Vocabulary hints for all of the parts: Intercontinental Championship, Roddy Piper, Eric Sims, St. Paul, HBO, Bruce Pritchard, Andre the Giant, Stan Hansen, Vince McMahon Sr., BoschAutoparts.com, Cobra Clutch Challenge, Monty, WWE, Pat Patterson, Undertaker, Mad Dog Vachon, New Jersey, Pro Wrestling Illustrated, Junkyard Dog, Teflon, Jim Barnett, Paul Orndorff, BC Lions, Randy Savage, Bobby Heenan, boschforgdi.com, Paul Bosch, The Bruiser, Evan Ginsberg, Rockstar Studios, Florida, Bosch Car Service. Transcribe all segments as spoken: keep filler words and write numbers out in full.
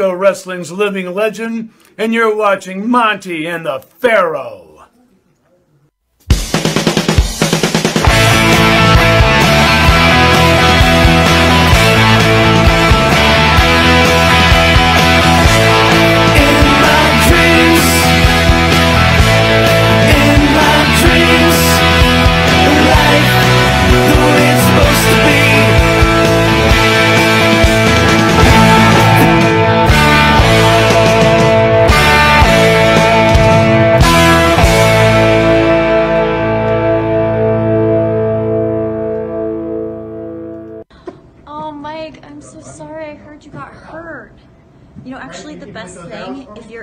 Frisco Wrestling's living legend, and you're watching Monty and the Pharaoh.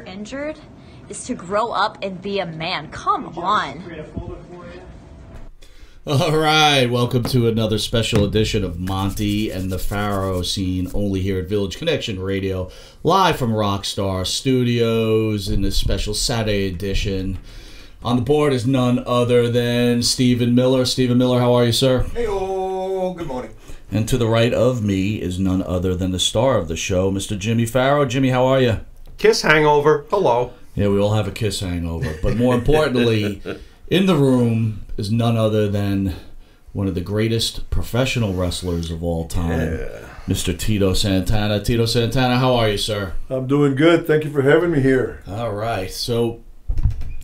Injured is to grow up and be a man. Come on. All right, welcome to another special edition of Monty and the Pharaoh, seen only here at Village Connection Radio, live from Rockstar Studios in this special Saturday edition. On the board is none other than Stephen Miller. Stephen Miller, how are you, sir? Hey, oh, good morning. And to the right of me is none other than the star of the show, Mister Jimmy Pharaoh. Jimmy, how are you? Kiss hangover. Hello. Yeah, we all have a kiss hangover. But more importantly, in the room is none other than one of the greatest professional wrestlers of all time, yeah. Mister Tito Santana. Tito Santana, how are you, sir? I'm doing good. Thank you for having me here. All right. So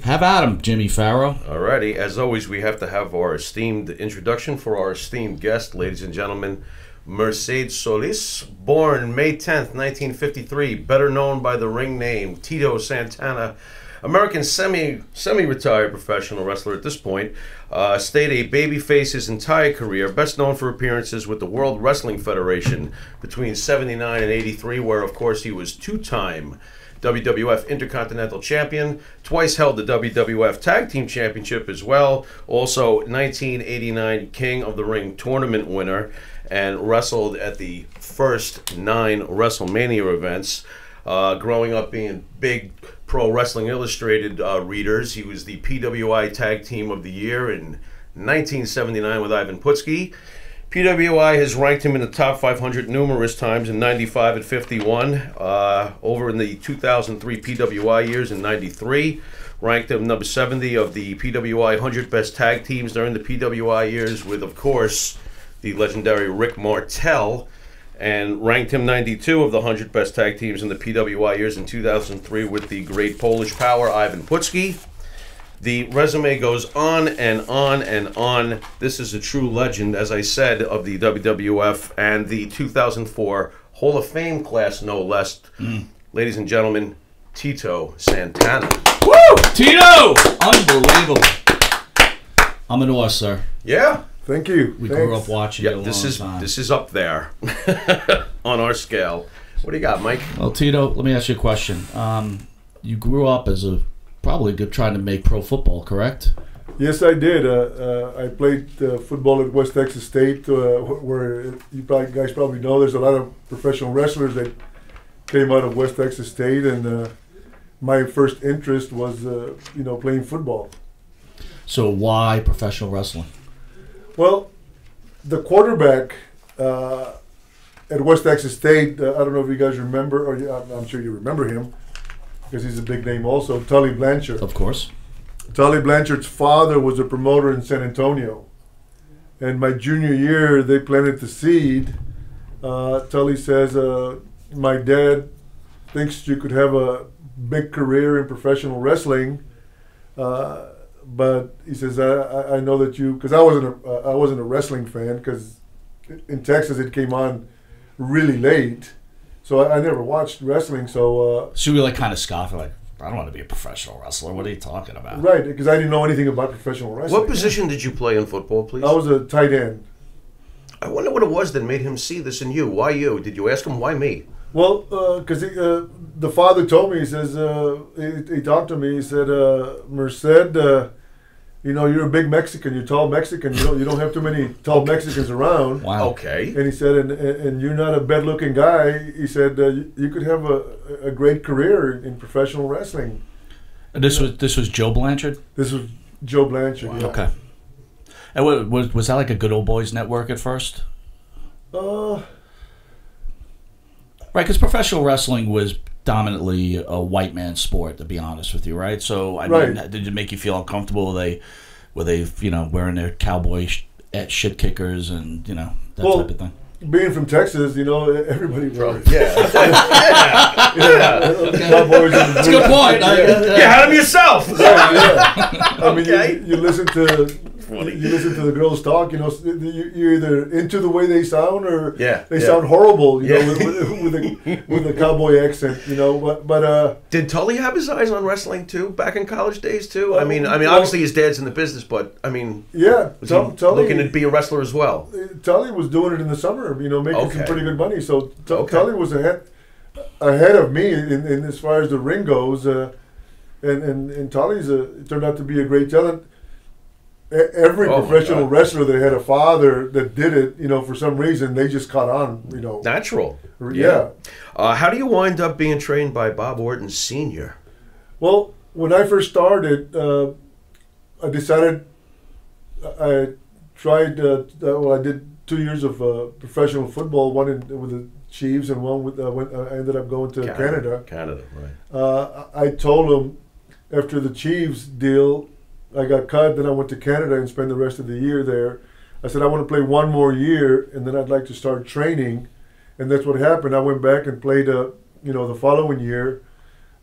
have at him, Jimmy Pharaoh. All righty. As always, we have to have our esteemed introduction for our esteemed guest, ladies and gentlemen. Mercedes Solis, born May tenth, nineteen fifty-three, better known by the ring name Tito Santana, American semi, semi-retired professional wrestler at this point, uh, stayed a babyface his entire career, best known for appearances with the World Wrestling Federation between seventy-nine and eighty-three, where, of course, he was two-time W W F Intercontinental Champion, twice held the W W F Tag Team Championship as well, also nineteen eighty-nine King of the Ring Tournament winner, and wrestled at the first nine WrestleMania events. Uh, growing up being big Pro Wrestling Illustrated uh, readers, he was the P W I Tag Team of the Year in nineteen seventy-nine with Ivan Putski. P W I has ranked him in the top five hundred numerous times in ninety-five and fifty-one. Uh, over in the two thousand three P W I years in ninety-three, ranked him number seventy of the P W I one hundred Best Tag Teams during the P W I years with, of course, the legendary Rick Martel, and ranked him ninety-two of the one hundred Best Tag Teams in the P W I years in two thousand three with the great Polish power Ivan Putski. The resume goes on and on and on. This is a true legend, as I said, of the W W F and the two thousand four Hall of Fame class, no less. Mm. Ladies and gentlemen, Tito Santana. Woo! Tito! Unbelievable. I'm in awe, sir. Yeah? Thank you. We Thanks. grew up watching yep, it a this long is, time. This is up there on our scale. What do you got, Mike? Well, Tito, let me ask you a question. Um, you grew up as a... probably good trying to make pro football, correct? Yes, I did. Uh, uh, I played uh, football at West Texas State, uh, where you probably, guys probably know there's a lot of professional wrestlers that came out of West Texas State, and uh, my first interest was, uh, you know, playing football. So why professional wrestling? Well, the quarterback uh, at West Texas State, uh, I don't know if you guys remember, or I'm sure you remember him, because he's a big name also, Tully Blanchard. Of course. Tully Blanchard's father was a promoter in San Antonio. And my junior year, they planted the seed. Uh, Tully says, uh, my dad thinks you could have a big career in professional wrestling. Uh, but he says, I, I know that you, because I, uh, I wasn't a wrestling fan, because in Texas it came on really late. So I, I never watched wrestling, so... Uh, so we like kind of scoffed, like, I don't want to be a professional wrestler. What are you talking about? Right, because I didn't know anything about professional wrestling. What position did you play in football, please? I was a tight end. I wonder what it was that made him see this in you. Why you? Did you ask him, why me? Well, because uh, uh, the father told me, he says, uh, he, he talked to me, he said, uh, Merced, uh, you know, you're a big Mexican, you're tall Mexican, you don't, you don't have too many tall Mexicans around. Wow. Okay. And he said, and, and, and you're not a bad-looking guy. He said, uh, you, you could have a, a great career in professional wrestling. And this, you know, was this was Joe Blanchard? This was Joe Blanchard, wow. Yeah. Okay. And what, was, was that like a good old boys network at first? Uh, Right, because professional wrestling was dominantly a white man's sport, to be honest with you, right? So, I right. mean, did it make you feel uncomfortable? Were they, were they, you know, wearing their cowboy sh at shit kickers and, you know, that well, type of thing? Being from Texas, you know, everybody wears. Yeah. yeah. yeah. Okay. Cowboys That's a good point. Yeah, yeah. yeah have them yourself. Right, yeah. I mean, okay. you, you listen to... Funny. You listen to the girls talk, you know, you're either into the way they sound or yeah, they yeah. sound horrible, you yeah. know, with, with, with, a, with a cowboy accent, you know, but... but uh, did Tully have his eyes on wrestling, too, back in college days, too? I mean, I mean, well, obviously his dad's in the business, but, I mean... Yeah, was Tully, he looking to be a wrestler as well? Tully was doing it in the summer, you know, making okay. some pretty good money, so okay. Tully was ahead, ahead of me in, in as far as the ring goes, uh, and, and, and Tully's a, turned out to be a great talent. Every oh professional wrestler that had a father that did it, you know, for some reason, they just caught on, you know. Natural. Yeah. yeah. Uh, how do you wind up being trained by Bob Orton Senior? Well, when I first started, uh, I decided, I tried, uh, well, I did two years of uh, professional football, one in, with the Chiefs and one with, uh, when I ended up going to Canada. Canada, Canada right. Uh, I told him after the Chiefs deal, I got cut, then I went to Canada and spent the rest of the year there. I said, I want to play one more year, and then I'd like to start training. And that's what happened. I went back and played, uh, you know, the following year.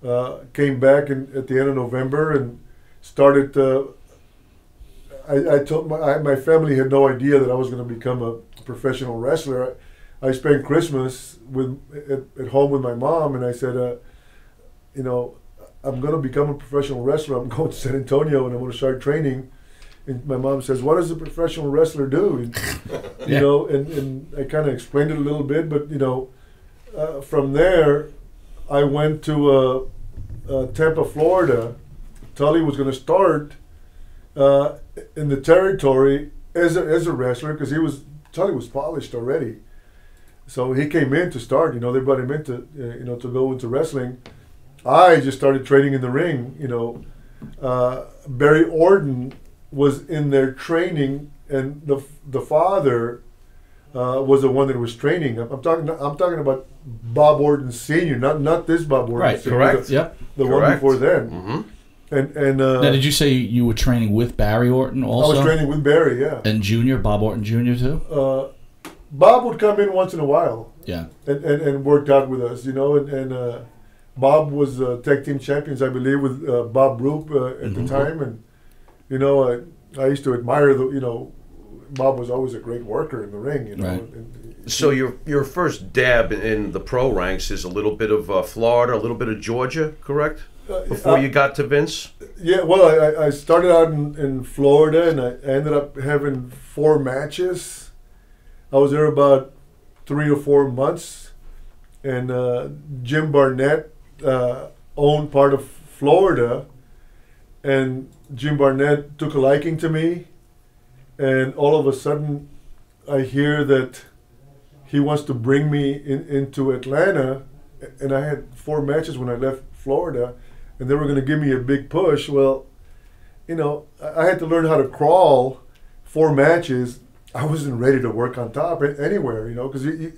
Uh, came back in, at the end of November and started, uh, I, I told my, I, my family had no idea that I was going to become a professional wrestler. I, I spent Christmas with at, at home with my mom, and I said, uh, you know, I'm going to become a professional wrestler. I'm going to San Antonio and I'm going to start training. And my mom says, what does a professional wrestler do? And, yeah. You know, and, and I kind of explained it a little bit, but, you know, uh, from there, I went to uh, uh, Tampa, Florida. Tully was going to start uh, in the territory as a, as a wrestler because he was, Tully was polished already. So he came in to start, you know, they brought him in to, uh, you know, to go into wrestling. I just started training in the ring, you know. Uh, Barry Orton was in there training, and the the father uh, was the one that was training. I'm, I'm talking. I'm talking about Bob Orton Senior, not not this Bob Orton. Right. Senior, correct. The, yep. The correct. one before then. Mm-hmm. And and uh, now, did you say you were training with Barry Orton also? I was training with Barry, yeah. And Junior, Bob Orton Junior too. Uh, Bob would come in once in a while. Yeah. And and, and worked out with us, you know, and and. Uh, Bob was uh, tag team champions, I believe, with uh, Bob Roop uh, at mm-hmm. the time, and you know, I, I used to admire the. You know, Bob was always a great worker in the ring. You know. Right. And, and, so your your first dab in the pro ranks is a little bit of uh, Florida, a little bit of Georgia, correct? Before uh, you got to Vince. Yeah. Well, I, I started out in, in Florida, and I ended up having four matches. I was there about three or four months, and uh, Jim Barnett. Uh, owned part of Florida, and Jim Barnett took a liking to me, and all of a sudden I hear that he wants to bring me in, into Atlanta, and I had four matches when I left Florida, and they were going to give me a big push. Well, you know, I had to learn how to crawl four matches. I wasn't ready to work on top anywhere, you know, because you, you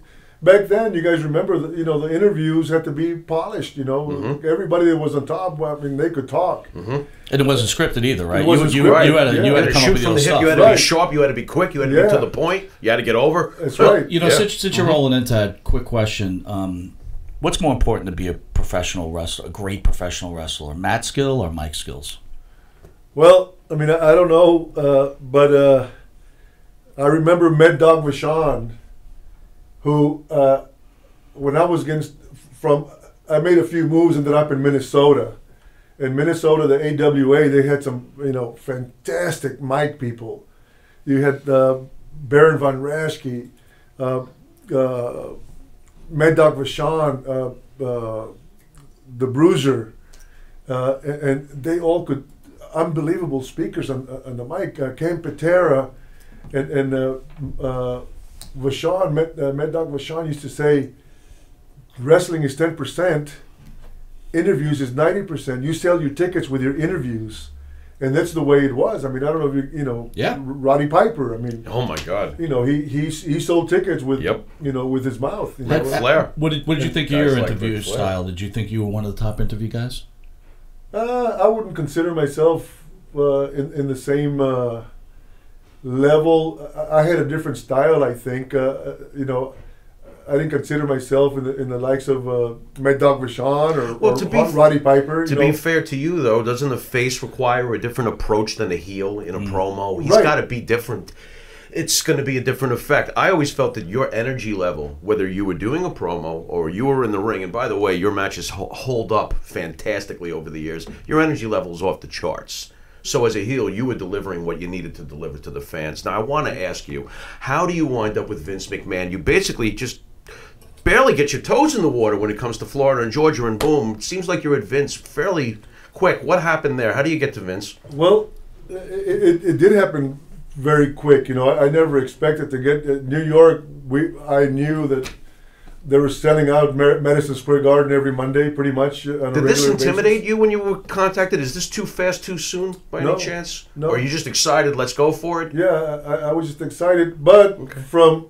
back then, you guys remember, the, you know, the interviews had to be polished, you know. Mm-hmm. Everybody that was on top, I mean, they could talk. Mm-hmm. And it wasn't scripted either, right? It wasn't you, scripted, you, right. you had to, yeah. you had to come shoot up with from the hip, you had to right. be sharp, you had to be quick, you had to yeah. get to the point, you had to get over. That's well, right. You know, yeah. since, since you're mm-hmm. rolling into that, quick question, um, what's more important to be a professional wrestler, a great professional wrestler, Matt's skill or Mike's skills? Well, I mean, I, I don't know, uh, but uh, I remember Mad Dog Vachon, who, uh, when I was against, from, I made a few moves and then up in Minnesota. In Minnesota, the A W A, they had some, you know, fantastic mic people. You had uh, Baron Von Raschke, uh, uh, Mad Dog Vachon, uh, uh, The Bruiser, uh, and, and they all could, unbelievable speakers on, on the mic. Uh, Cam Patera and, and uh, uh, Vachon, Mad, uh, Mad Dog Vachon used to say, wrestling is ten percent, interviews is ninety percent. You sell your tickets with your interviews. And that's the way it was. I mean, I don't know if you, you know, yeah. Roddy Piper. I mean, oh my God, you know, he he he sold tickets with, yep. you know, with his mouth. You Ric know? Flair. What did what did you think of your like interview style? Did you think you were one of the top interview guys? Uh, I wouldn't consider myself uh, in in the same uh, level. I, I had a different style, I think. Uh, you know, I didn't consider myself in the in the likes of uh, Mad Dog Vachon or, well, or be, Roddy Piper. To you know? Be fair to you, though, doesn't the face require a different approach than a heel in a mm. promo? He's right. got to be different. It's going to be a different effect. I always felt that your energy level, whether you were doing a promo or you were in the ring, and by the way, your matches hold up fantastically over the years, your energy level is off the charts. So as a heel, you were delivering what you needed to deliver to the fans. Now, I want to ask you, how do you wind up with Vince McMahon? You basically just barely get your toes in the water when it comes to Florida and Georgia, and boom, it seems like you're at Vince fairly quick. What happened there? How do you get to Vince? Well, it, it, it did happen very quick. You know, I, I never expected to get uh, New York. We I knew that they were selling out Mer Madison Square Garden every Monday, pretty much. Uh, on did a this intimidate basis. You when you were contacted? Is this too fast, too soon, by no, any chance? No. Or are you just excited? Let's go for it. Yeah, I, I was just excited, but okay. from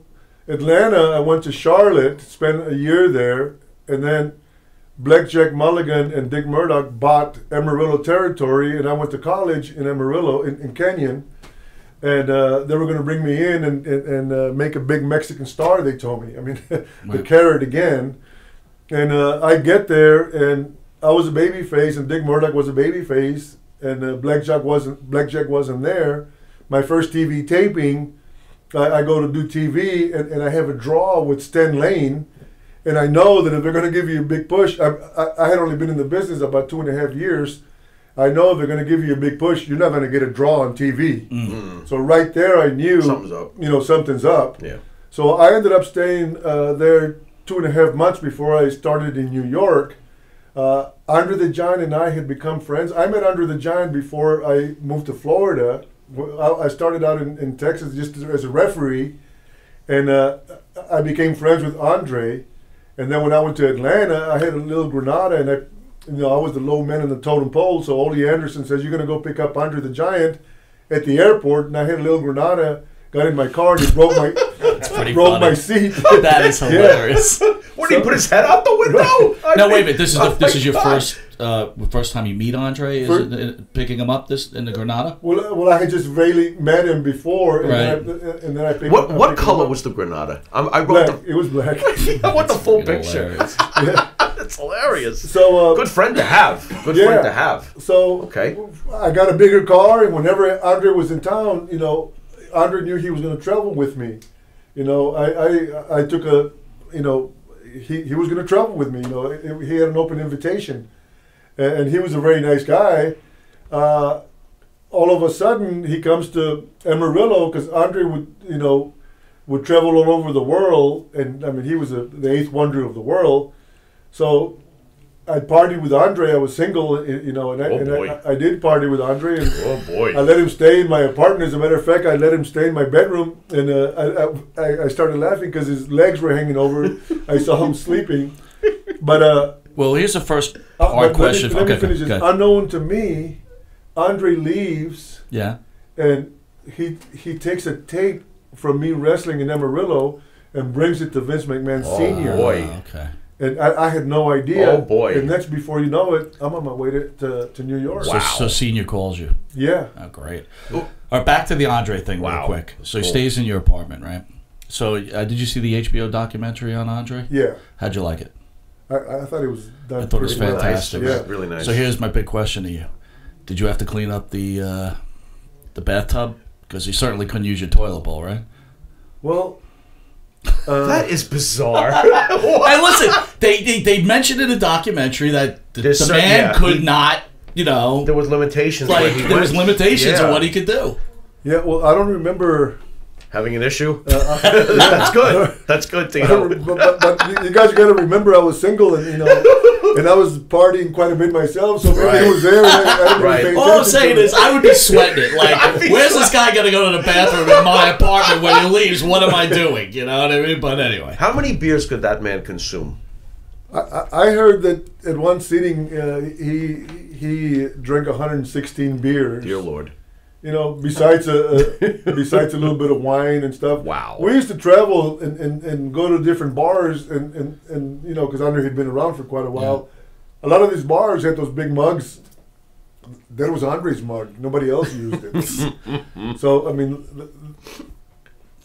Atlanta, I went to Charlotte, spent a year there, and then Blackjack Mulligan and Dick Murdoch bought Amarillo territory, and I went to college in Amarillo, in, in Canyon, and uh, they were going to bring me in and, and, and uh, make a big Mexican star, they told me. I mean, the carrot again. And uh, I get there, and I was a babyface, and Dick Murdoch was a babyface, and uh, Blackjack wasn't, Blackjack wasn't there. My first T V taping, I go to do T V, and, and I have a draw with Stan Lane, and I know that if they're going to give you a big push, I, I, I had only been in the business about two and a half years, I know if they're going to give you a big push, you're not going to get a draw on T V. Mm-hmm. So right there I knew, something's up. you know, something's up. Yeah. So I ended up staying uh, there two and a half months before I started in New York. Uh, Andre the Giant and I had become friends. I met Andre the Giant before I moved to Florida. I started out in, in Texas just as a referee, and uh, I became friends with Andre. And then when I went to Atlanta, I had a little Granada, and I, you know, I was the low man in the totem pole. So Ole Anderson says, "You're going to go pick up Andre the Giant at the airport." And I had a little Granada, got in my car, and he broke my broke funny. my seat. That is hilarious. Yeah. What did so, he put his head out the window? I no, mean, wait a minute. This is oh the, this is your God. first. Uh, the first time you meet Andre is For, it, picking him up this in the Granada. Well, well, I had just really met him before, and right. then I, and then I picked what, up, what color was the Granada? I'm, I wrote black. The, it was black. I want the full picture. Hilarious. Yeah. That's hilarious. So uh, good friend to have. Good yeah. friend to have. So okay, I got a bigger car, and whenever Andre was in town, you know, Andre knew he was going to travel with me. You know, I I, I took a, you know, he he was going to travel with me. You know, it, he had an open invitation. And he was a very nice guy. Uh, all of a sudden, he comes to Amarillo because Andre would, you know, would travel all over the world, and I mean, he was a, the eighth wonder of the world. So I partied with Andre. I was single, you know, and I, oh and I, I did party with Andre. And oh boy! I let him stay in my apartment. As a matter of fact, I let him stay in my bedroom, and uh, I, I I started laughing because his legs were hanging over. I saw him sleeping, but. Uh, Well, here's the first hard uh, question. Let me, let okay, me finish this. Unknown to me, Andre leaves. Yeah. And he he takes a tape from me wrestling in Amarillo and brings it to Vince McMahon oh, Senior Boy. Oh, okay. And I, I had no idea. Oh boy. And next, before you know it, I'm on my way to to, to New York. Wow. So, so Senior calls you. Yeah. Oh, great. Ooh. All right, back to the Andre thing wow. real quick. So cool. He stays in your apartment, right? So uh, did you see the H B O documentary on Andre? Yeah. How'd you like it? I, I thought it was done I thought it was fantastic. Nice. Yeah. Really nice. So here's my big question to you. Did you have to clean up the uh, the bathtub? Because you certainly couldn't use your toilet bowl, right? Well, uh, that is bizarre. Hey, listen, they, they they mentioned in a documentary that the, the man yeah, could he, not, you know. There was limitations. Like, there went. was limitations yeah. on what he could do. Yeah, well, I don't remember... Having an issue? Uh, I, yeah. That's good. That's good to know. But, but, but you guys got to remember, I was single, and you know, and I was partying quite a bit myself. So maybe right. it was there. And I, I right. All I'm saying is, I would be sweating it. Like, where's this guy going to go to the bathroom in my apartment when he leaves? What am I doing? You know what I mean? But anyway, how many beers could that man consume? I, I heard that at one sitting, uh, he. he drank one hundred sixteen beers. Dear Lord. You know, besides a, a besides a little bit of wine and stuff. Wow. We used to travel and, and, and go to different bars and, and, and you know, because Andre had been around for quite a while. Yeah. A lot of these bars had those big mugs. That was Andre's mug. Nobody else used it. So, I mean,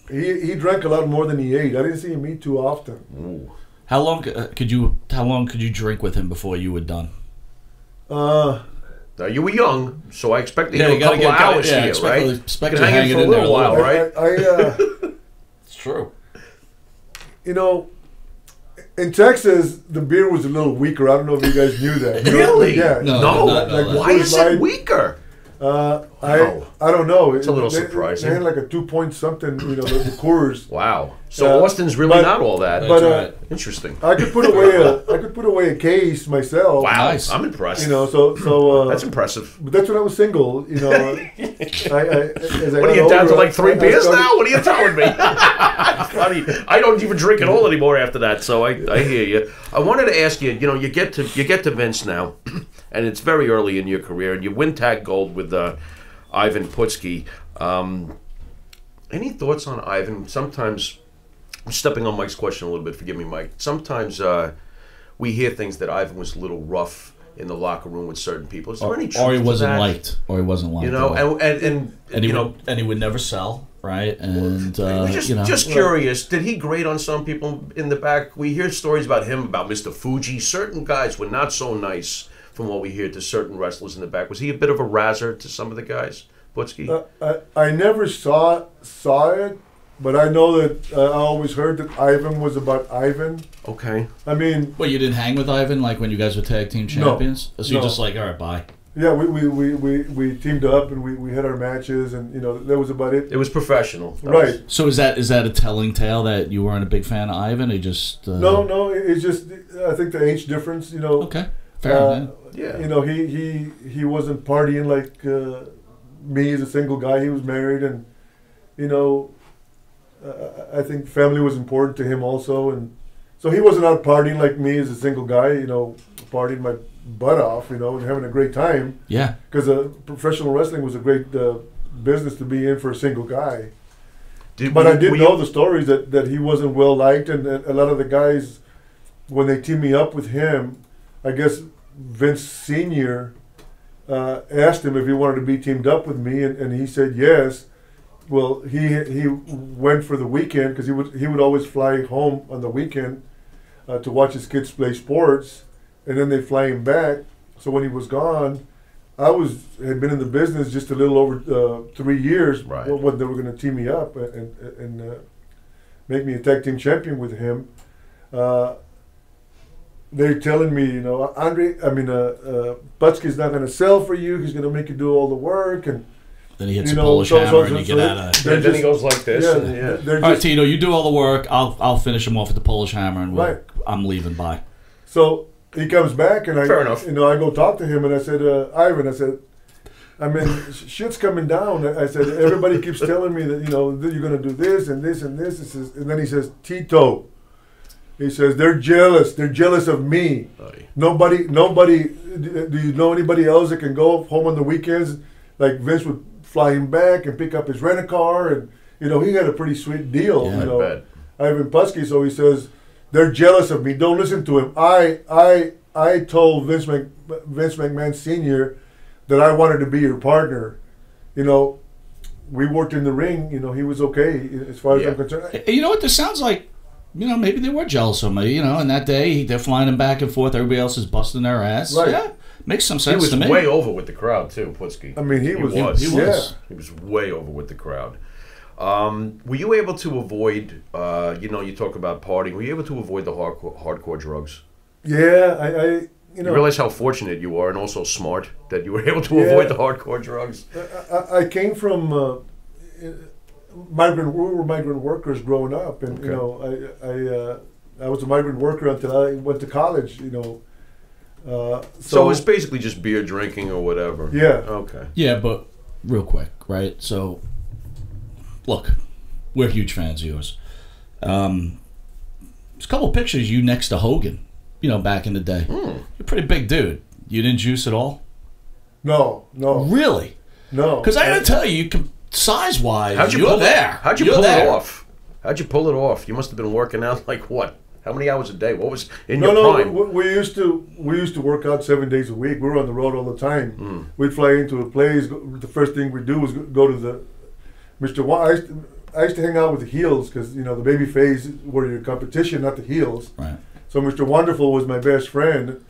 he he drank a lot more than he ate. I didn't see him eat too often. Ooh. How long uh, could you How long could you drink with him before you were done? Uh... Now, you were young, so I expected yeah, you, you know, a couple of hours yeah, here, right? You expected to hang it in there a while, right? I, I, uh, it's true. You know, in Texas, the beer was a little weaker. I don't know if you guys knew that. Really? Yeah. No. no. Not, like, why is it lied, weaker? Uh, I wow. I don't know. It's it, a little they, surprising. They had like a two point something, you know, the Coors. Wow. So uh, Austin's really but, not all that. But uh, interesting. I could put away a I could put away a case myself. Wow, nice. I'm impressed. You know, so so uh, that's impressive. But that's when I was single. You know, I, I, as I what are you down over, to like three I, beers I started, now? What are you telling me? Funny. I don't even drink at all anymore after that. So I I hear you. I wanted to ask you. You know, you get to you get to Vince now, and it's very early in your career, and you win tag gold with. Uh, Ivan Putski. Um, any thoughts on Ivan? Sometimes, I'm stepping on Mike's question a little bit, forgive me, Mike. Sometimes uh, we hear things that Ivan was a little rough in the locker room with certain people. Is there or, any truth or he wasn't that? liked, or he wasn't liked. You know, and and, and, and you he know, would, and he would never sell, right? And uh, just, you know, just curious, did he grate on some people in the back? We hear stories about him, about Mister Fuji. Certain guys were not so nice. From what we hear, to certain wrestlers in the back, was he a bit of a razzer to some of the guys, Putski? Uh, I, I never saw saw it, but I know that uh, I always heard that Ivan was about Ivan. Okay. I mean, well, you didn't hang with Ivan like when you guys were tag team champions. No, so you're no. just like, all right, bye. Yeah, we we, we, we, we teamed up and we, we had our matches, and you know that was about it. It was professional, that right? Was... So is that is that a telling tale that you weren't a big fan of Ivan? Or just uh... no, no. It's just I think the age difference, you know. Okay. Fair enough. Uh, yeah. You know, he, he, he wasn't partying like uh, me as a single guy. He was married, and, you know, uh, I think family was important to him also. And so he wasn't out partying like me as a single guy, you know, partying my butt off, you know, and having a great time. Yeah. Because uh, professional wrestling was a great uh, business to be in for a single guy. Did but we, I did know you? the stories that, that he wasn't well liked, and that a lot of the guys, when they team me up with him, I guess Vince Senior uh, asked him if he wanted to be teamed up with me, and, and he said yes. Well, he he went for the weekend because he would he would always fly home on the weekend uh, to watch his kids play sports, and then they fly him back. So when he was gone, I was had been in the business just a little over uh, three years. Right. When they were going to team me up and and uh, make me a tag team champion with him. Uh, They're telling me, you know, Andre, I mean, uh, uh, Putski's not going to sell for you. He's going to make you do all the work. And then he hits a Polish hammer and you get out of it. And then he goes like this. Yeah, and, yeah. All just, right, Tito, you do all the work. I'll I'll finish him off with the Polish hammer, and we'll, right. I'm leaving. Bye. So he comes back, and I, Fair enough. you know, I go talk to him, and I said, uh, Ivan, I said, I mean, shit's coming down. I said, everybody keeps telling me that, you know, that you're going to do this and this and this. And then he says, Tito. He says, they're jealous. They're jealous of me. Aye. Nobody, nobody, do you know anybody else that can go home on the weekends? Like Vince would fly him back and pick up his rent-a-car. And, you know, he had a pretty sweet deal. Yeah, you know, I bet. Ivan Putski. So he says, they're jealous of me. Don't listen to him. I I, I told Vince, Mc, Vince McMahon Senior that I wanted to be your partner. You know, we worked in the ring. You know, he was okay as far as yeah. I'm concerned. You know what this sounds like? You know, maybe they were jealous of me, you know, and that day they're flying him back and forth. Everybody else is busting their ass. Right. Yeah, makes some sense to me. He was way over with the crowd, too, Putski. I mean, he, he was. was. He, he was. Yeah. He was way over with the crowd. Um, were you able to avoid, uh, you know, you talk about partying. Were you able to avoid the hardcore, hardcore drugs? Yeah, I, I you know. You realize how fortunate you are and also smart that you were able to yeah. avoid the hardcore drugs? I, I, I came from... Uh, Migrant, we were migrant workers growing up, and okay. you know, I I, uh, I was a migrant worker until I went to college. You know, uh, so, so it's basically just beer drinking or whatever. Yeah. Okay. Yeah, but real quick, right? So, look, we're huge fans of yours. Um, there's a couple pictures of you next to Hogan. You know, back in the day, mm. you're a pretty big dude. You didn't juice at all. No, no. Really? No. Because I gotta tell you, you can, size wise, how'd you you're pull there. It? How'd you you're pull there. it off? How'd you pull it off? You must have been working out like what? How many hours a day? What was in no, your no, prime? No, no. We, we used to we used to work out seven days a week. We were on the road all the time. Mm. We'd fly into a place. The first thing we do was go to the Mister Watts. I used to hang out with the heels because, you know, the baby face were your competition, not the heels. Right. So Mister Wonderful was my best friend,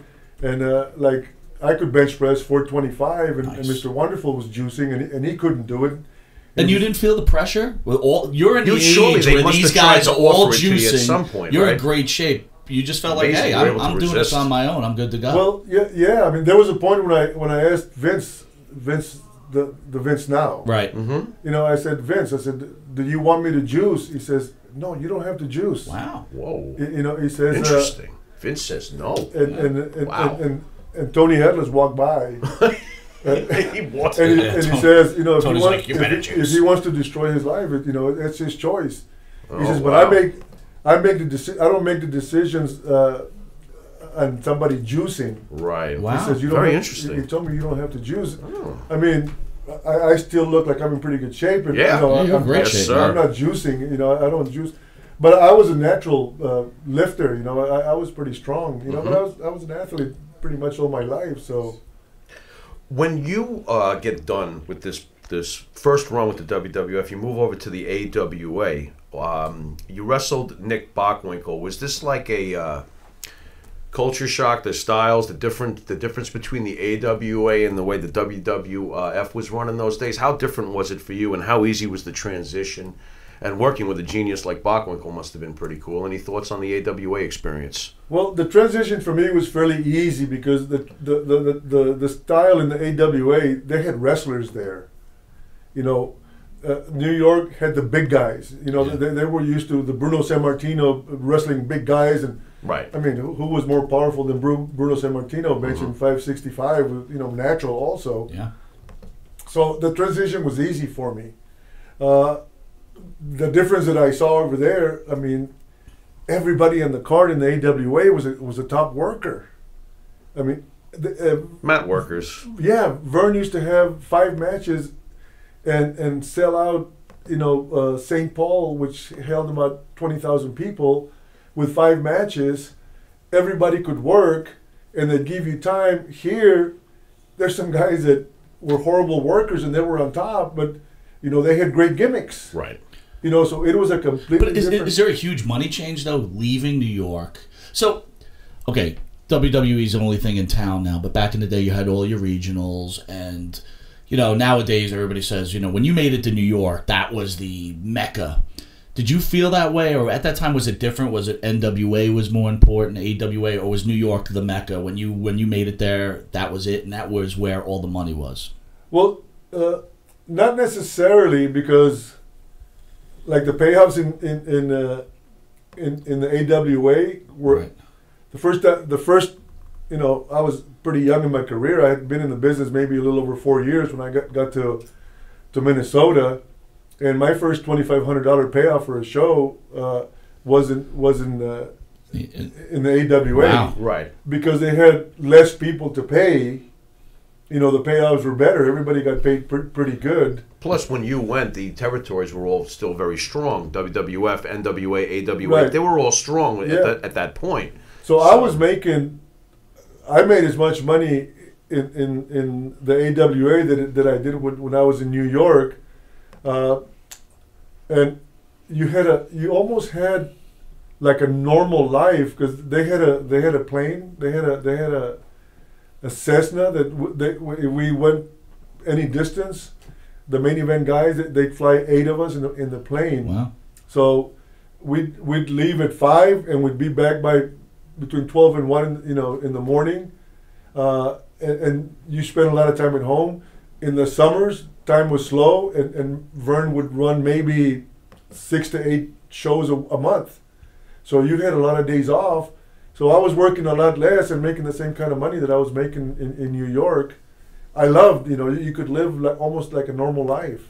and uh, like I could bench press four twenty-five, and, nice. and Mister Wonderful was juicing, and, and he couldn't do it. And, and you didn't feel the pressure? With all you're in the age where these guys are all juicing. At some point, you're right? in great shape. You just felt Amazing like, hey, I'm, I'm doing this on my own. I'm good to go. Well, yeah, yeah. I mean, there was a point when I when I asked Vince, Vince. The, the Vince now. Right. Mm-hmm. You know, I said, Vince, I said, do you want me to juice? He says, no, you don't have to juice. Wow. Whoa. You, you know, he says. Interesting. Uh, Vince says no. And, yeah. and, and, wow. and, and, and Tony Headless walked by. and, he walked and, yeah, and he says, you know, if he, wants, like, you if, if he wants to destroy his life, you know, that's his choice. Oh, he says, wow. but I make, I make the deci- I don't make the decisions uh, and somebody juicing. Right. Wow. He says, you don't Very have, interesting. He told me you don't have to juice. Oh. I mean, I, I still look like I'm in pretty good shape. And, yeah. You know, yeah, I'm, great I'm, shape, I'm not juicing. You know, I don't juice. But I was a natural uh, lifter. You know, I, I was pretty strong. You know, mm-hmm. but I was I was an athlete pretty much all my life. So when you uh, get done with this this first run with the W W F, you move over to the A W A. Um, you wrestled Nick Bockwinkel. Was this like a uh, culture shock, the styles, the different, the difference between the A W A and the way the W W F was run in those days? How different was it for you, and how easy was the transition? And working with a genius like Bockwinkel must have been pretty cool. Any thoughts on the A W A experience? Well, the transition for me was fairly easy because the the the the, the, the style in the A W A, they had wrestlers there. You know, uh, New York had the big guys. You know, yeah. they, they were used to the Bruno Sammartino wrestling big guys and. Right. I mean, who, who was more powerful than Bru Bruno Sammartino, benching mm-hmm. five sixty-five, you know, natural also. Yeah. So the transition was easy for me. Uh, the difference that I saw over there, I mean, everybody on the card in the A W A was a, was a top worker. I mean, the, uh, mat workers. Yeah, Verne used to have five matches, and and sell out, you know, uh, Saint Paul, which held about twenty thousand people. With five matches, everybody could work, and they'd give you time. Here, there's some guys that were horrible workers, and they were on top, but, you know, they had great gimmicks. Right. You know, so it was a completely But is, different... is there a huge money change, though, leaving New York? So, okay, W W E's the only thing in town now, but back in the day, you had all your regionals, and, you know, nowadays, everybody says, you know, when you made it to New York, that was the mecca. Did you feel that way, or at that time was it different? Was it N W A was more important, A W A, or was New York the mecca? When you when you made it there, that was it, and that was where all the money was? Well, uh, not necessarily, because like the payoffs in in in uh, in, in the A W A were right. the first the first you know I was pretty young in my career. I had been in the business maybe a little over four years when I got got to to Minnesota. And my first twenty-five hundred dollar payoff for a show uh, wasn't wasn't uh, in the A W A, wow. right? Because they had less people to pay. You know, the payoffs were better. Everybody got paid pr pretty good. Plus, when you went, the territories were all still very strong. W W F, N W A, A W A, right. they were all strong yeah. at, that, at that point. So, so I was making, I made as much money in in, in the A W A that that I did when, when I was in New York. Uh, and you had a, you almost had like a normal life because they had a, they had a plane, they had a, they had a, a Cessna that w they, w we went any distance. The main event guys, they'd fly eight of us in the, in the plane. Wow. So we'd we'd leave at five and we'd be back by between twelve and one, you know, in the morning. Uh, and, and you spent a lot of time at home. In the summers, time was slow, and, and Verne would run maybe six to eight shows a, a month. So you had a lot of days off. So I was working a lot less and making the same kind of money that I was making in, in New York. I loved, you know, you could live like, almost like a normal life.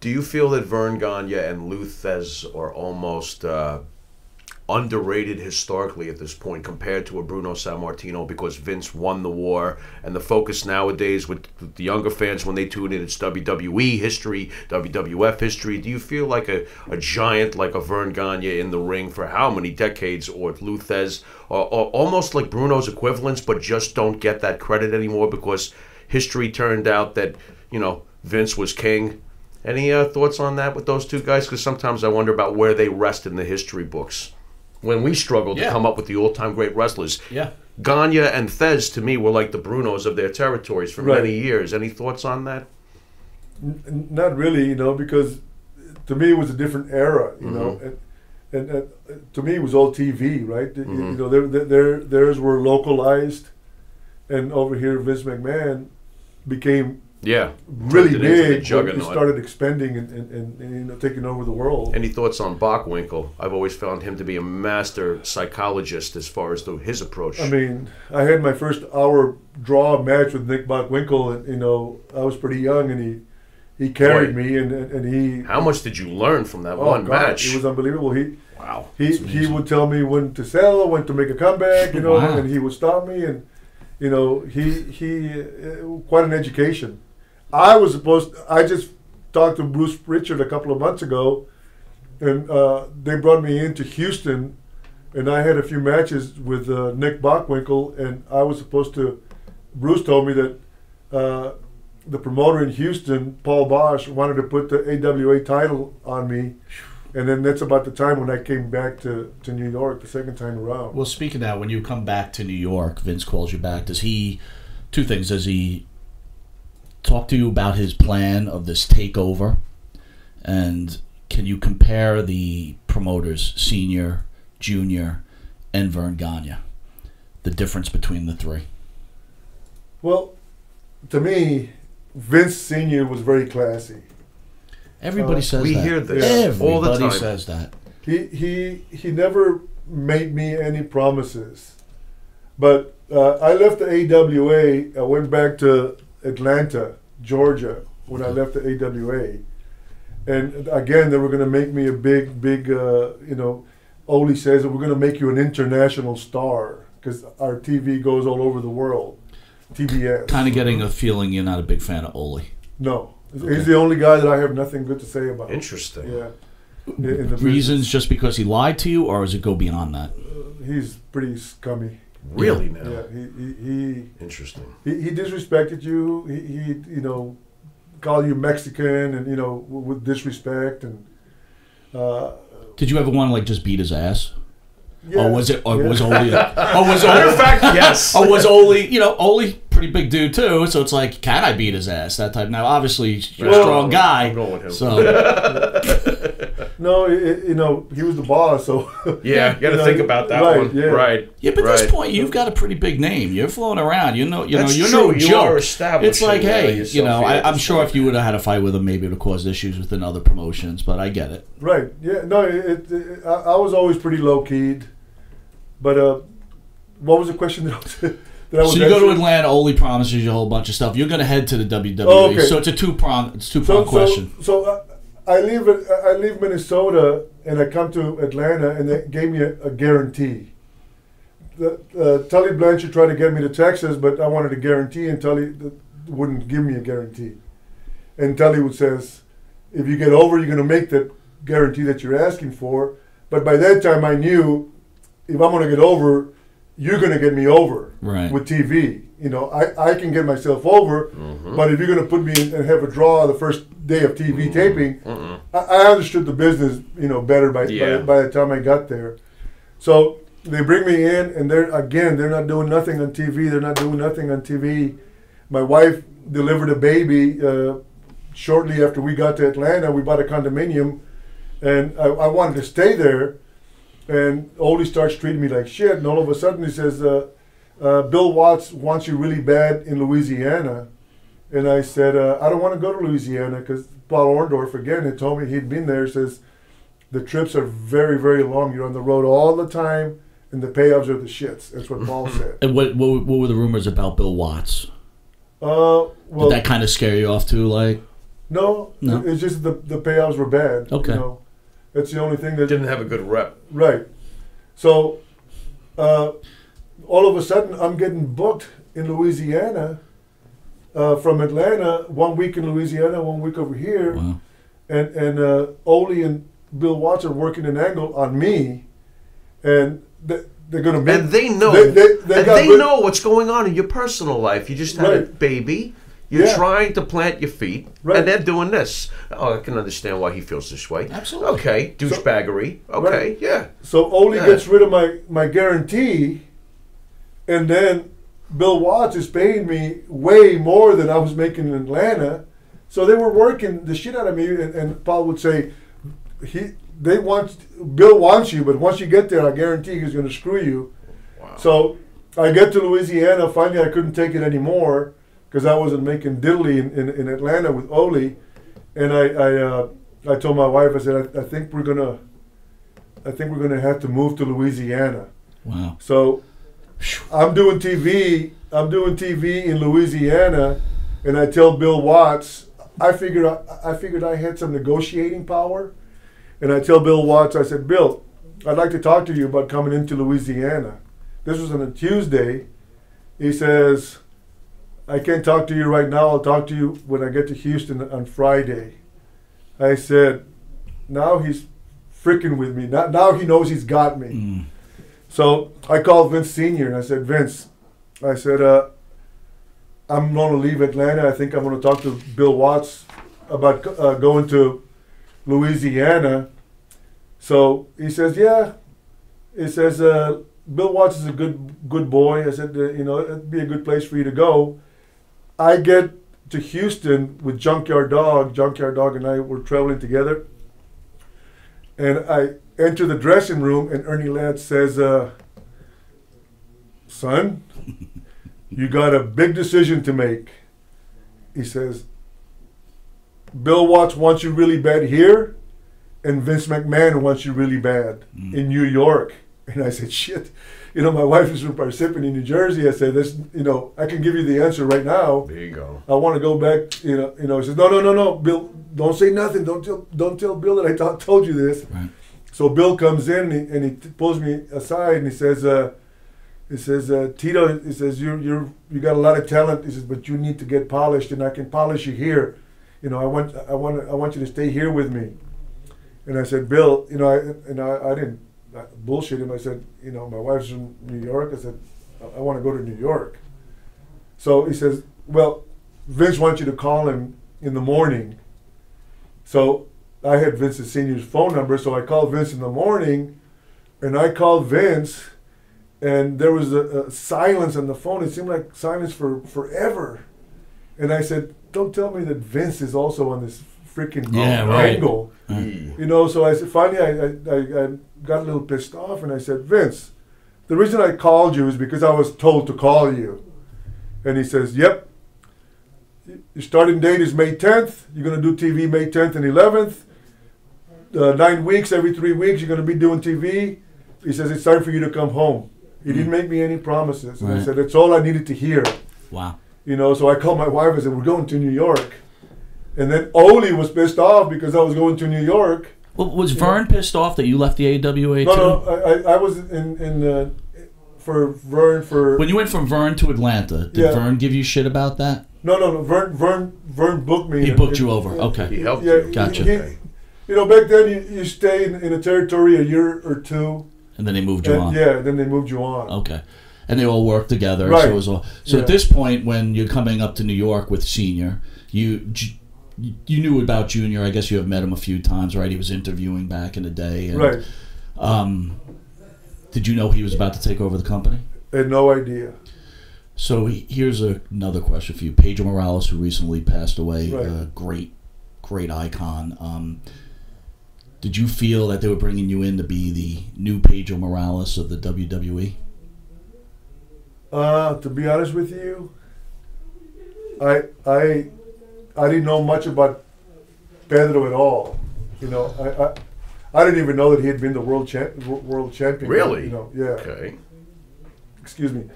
Do you feel that Verne Gagne and Luthez are almost... Uh underrated historically at this point compared to a Bruno Sammartino, because Vince won the war, and the focus nowadays with the younger fans when they tune in, it's W W E history, W W F history. Do you feel like a, a giant like a Verne Gagne in the ring for how many decades, or Luthez, or, or almost like Bruno's equivalents, but just don't get that credit anymore because history turned out that, you know, Vince was king? Any uh, thoughts on that with those two guys? Because sometimes I wonder about where they rest in the history books. When we struggled yeah. to come up with the all-time great wrestlers, yeah, Gagne and Thez, to me, were like the Brunos of their territories for right. many years. Any thoughts on that? N not really, you know, because to me it was a different era, you mm-hmm. know. And, and, and to me it was all T V, right? Mm-hmm. You know, their, their, theirs were localized, and over here Vince McMahon became... Yeah, really big. He started expanding and, and, and, and you know, taking over the world. Any thoughts on Bockwinkel? I've always found him to be a master psychologist as far as the, his approach. I mean, I had my first hour draw match with Nick Bockwinkel, and you know, I was pretty young, and he he carried Boy. me, and and he. How much did you learn from that oh one God, match? It was unbelievable. He wow. He he would tell me when to sell, when to make a comeback, you know, wow. and he would stop me, and you know, he he uh, quite an education. I was supposed to, I just talked to Bruce Richard a couple of months ago, and uh, they brought me into Houston, and I had a few matches with uh, Nick Bockwinkel, and I was supposed to, Bruce told me that uh, the promoter in Houston, Paul Bosch, wanted to put the A W A title on me, and then that's about the time when I came back to, to New York the second time around. Well, speaking of that, when you come back to New York, Vince calls you back. Does he, two things, does he... talk to you about his plan of this takeover, and can you compare the promoters, Senior, Junior, and Verne Gagne, the difference between the three? Well, to me, Vince Senior was very classy. Everybody uh, says we that. We hear this Everybody all the time. says that. He, he, he never made me any promises. But uh, I left the A W A, I went back to Atlanta, Georgia, when I left the A W A, and again they were going to make me a big, big, uh, you know, Ole says that we're going to make you an international star because our T V goes all over the world. T B S. Kind of getting a feeling you're not a big fan of Ole. No, okay. He's the only guy that I have nothing good to say about. Interesting. Yeah. In, in the Reasons business. Just because he lied to you, or does it go beyond that? Uh, he's pretty scummy. Really now? Yeah, he, he, he interesting. He, he disrespected you. He, he, you know, called you Mexican, and you know, with disrespect. And uh, did you ever want to like just beat his ass? Yes. Or was it? Or yes. was Ole? Or was Ole? In fact, yes. Or was Ole? You know, Ole, pretty big dude too. So it's like, can I beat his ass? That type. Now, obviously, you're well, a strong guy. I'm going with him. So. No, it, you know, he was the boss, so... Yeah, you got to you know, think about that right, one. Yeah. Right, Yeah, but at right. this point, you've got a pretty big name. You're floating around. You know, you That's know, you're true. no you joke. Are established. It's like, hey, yourself, you know, I, I'm sure if you would have had a fight with him, maybe it would have caused issues within other promotions, but I get it. Right, yeah, no, it, it, I, I was always pretty low-keyed, but uh, what was the question that I was... So you go to Atlanta, Ole promises you a whole bunch of stuff. You're going to head to the W W E, oh, okay. so it's a two-prong two so, question. So... so uh, I leave I leave Minnesota and I come to Atlanta, and they gave me a, a guarantee. The, uh, Tully Blanchard tried to get me to Texas, but I wanted a guarantee, and Tully wouldn't give me a guarantee. And Tully would says, if you get over, you're going to make that guarantee that you're asking for. But by that time, I knew if I'm going to get over, you're going to get me over right. with T V. You know, I, I can get myself over, mm-hmm. but if you're going to put me in and have a draw the first day of T V mm-hmm. taping, mm-hmm. I, I understood the business, you know, better by, yeah. by by the time I got there. So they bring me in, and they're again, they're not doing nothing on T V. They're not doing nothing on T V. My wife delivered a baby uh, shortly after we got to Atlanta. We bought a condominium, and I, I wanted to stay there. And Ole starts treating me like shit, and all of a sudden he says, uh, uh, Bill Watts wants you really bad in Louisiana. And I said, uh, I don't want to go to Louisiana, because Paul Orndorff, again, had told me he'd been there, says, the trips are very, very long. You're on the road all the time, and the payoffs are the shits. That's what Paul said. And what, what, what were the rumors about Bill Watts? Uh, well, did that kind of scare you off, too? Like, No, no? it's just the, the payoffs were bad. Okay. You know? That's the only thing that... Didn't have a good rep. Right. So uh, all of a sudden, I'm getting booked in Louisiana uh, from Atlanta, one week in Louisiana, one week over here. Wow. And, and uh, Ole and Bill Watts are working an angle on me. And th they're going to make... And they know. They, they, they and they know what's going on in your personal life. You just had right. a baby. You're yeah. trying to plant your feet, right. and they're doing this. Oh, I can understand why he feels this way. Absolutely. Okay, douchebaggery. Okay, right. yeah. So Ole yeah. gets rid of my, my guarantee, and then Bill Watts is paying me way more than I was making in Atlanta. So they were working the shit out of me, and, and Paul would say, "He, they want Bill wants you, but once you get there, I guarantee he's going to screw you." Wow. So I get to Louisiana. Finally, I couldn't take it anymore, because I wasn't making diddly in, in, in Atlanta with Ole, and I I, uh, I told my wife, I said, I, I think we're gonna, I think we're gonna have to move to Louisiana. Wow. So, I'm doing T V, I'm doing T V in Louisiana, and I tell Bill Watts, I figured I, I figured I had some negotiating power, and I tell Bill Watts, I said, Bill, I'd like to talk to you about coming into Louisiana. This was on a Tuesday. He says, I can't talk to you right now. I'll talk to you when I get to Houston on Friday. I said, now he's freaking with me. Now, now he knows he's got me. Mm. So I called Vince Senior and I said, Vince, I said, uh, I'm going to leave Atlanta. I think I'm going to talk to Bill Watts about uh, going to Louisiana. So he says, yeah. He says, uh, Bill Watts is a good good boy. I said, uh, you know, it'd be a good place for you to go. I get to Houston with Junkyard Dog. Junkyard Dog and I were traveling together. And I enter the dressing room, and Ernie Ladd says, uh, son, you got a big decision to make. He says, Bill Watts wants you really bad here, and Vince McMahon wants you really bad mm. in New York. And I said, shit. You know, my wife is from Parsippany, New Jersey. I said, "This, you know, I can give you the answer right now. There you go. I want to go back, you know. You know, he says, no, no, no, no, Bill, don't say nothing. Don't tell, don't tell Bill that I t told you this. Right. So Bill comes in and he, and he t pulls me aside and he says, uh, he says, uh, Tito, he says, you, you, you got a lot of talent. He says, but you need to get polished, and I can polish you here. You know, I want, I want, I want you to stay here with me. And I said, Bill, you know, I, and I, I didn't. I bullshit him. I said, you know, my wife's from New York. I said, I, I want to go to New York. So he says, well, Vince wants you to call him in the morning. So I had Vince's Senior's phone number, so I called Vince in the morning, and I called Vince, and there was a, a silence on the phone. It seemed like silence for forever. And I said, don't tell me that Vince is also on this freaking yeah, right. angle. Mm. You know, so I said, finally, I, I, I, I got a little pissed off, and I said, Vince, the reason I called you is because I was told to call you. And he says, yep, your starting date is May tenth. You're going to do T V May tenth and eleventh. Uh, nine weeks, every three weeks, you're going to be doing T V. He says, it's time for you to come home. He mm. didn't make me any promises. Right. And I said, that's all I needed to hear. Wow. You know, so I called my wife and said, we're going to New York. And then Ole was pissed off because I was going to New York. Well, was Verne yeah. pissed off that you left the A W A? No, too? no, I, I was in in uh, for Verne for. When you went from Verne to Atlanta, did yeah. Verne give you shit about that? No, no, no. Verne, Verne, Verne booked me. He and, booked and, you and, over. Okay, he helped. Yeah, you. Gotcha. He, he, you know, back then you, you stay in, in a territory a year or two, and then they moved you and, on. Yeah, then they moved you on. Okay, and they all worked together. Right. So it was all, so yeah. at this point, when you're coming up to New York with Senior, you. You knew about Junior. I guess you have met him a few times, right? He was interviewing back in the day. And, right. Um, did you know he was about to take over the company? I had no idea. So he, here's a, another question for you. Pedro Morales, who recently passed away, right. a great, great icon. Um, did you feel that they were bringing you in to be the new Pedro Morales of the W W E? Uh, to be honest with you, I... I I didn't know much about Pedro at all. You know, I, I, I didn't even know that he had been the world champ, world champion. Really? You know, yeah. Okay. Excuse me.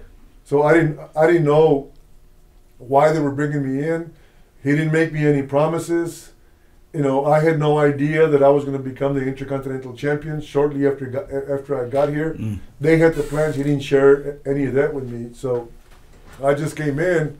So I didn't, I didn't know why they were bringing me in. He didn't make me any promises. you know, I had no idea that I was going to become the Intercontinental Champion shortly after got, after I got here. Mm. They had the plans. He didn't share any of that with me. So I just came in,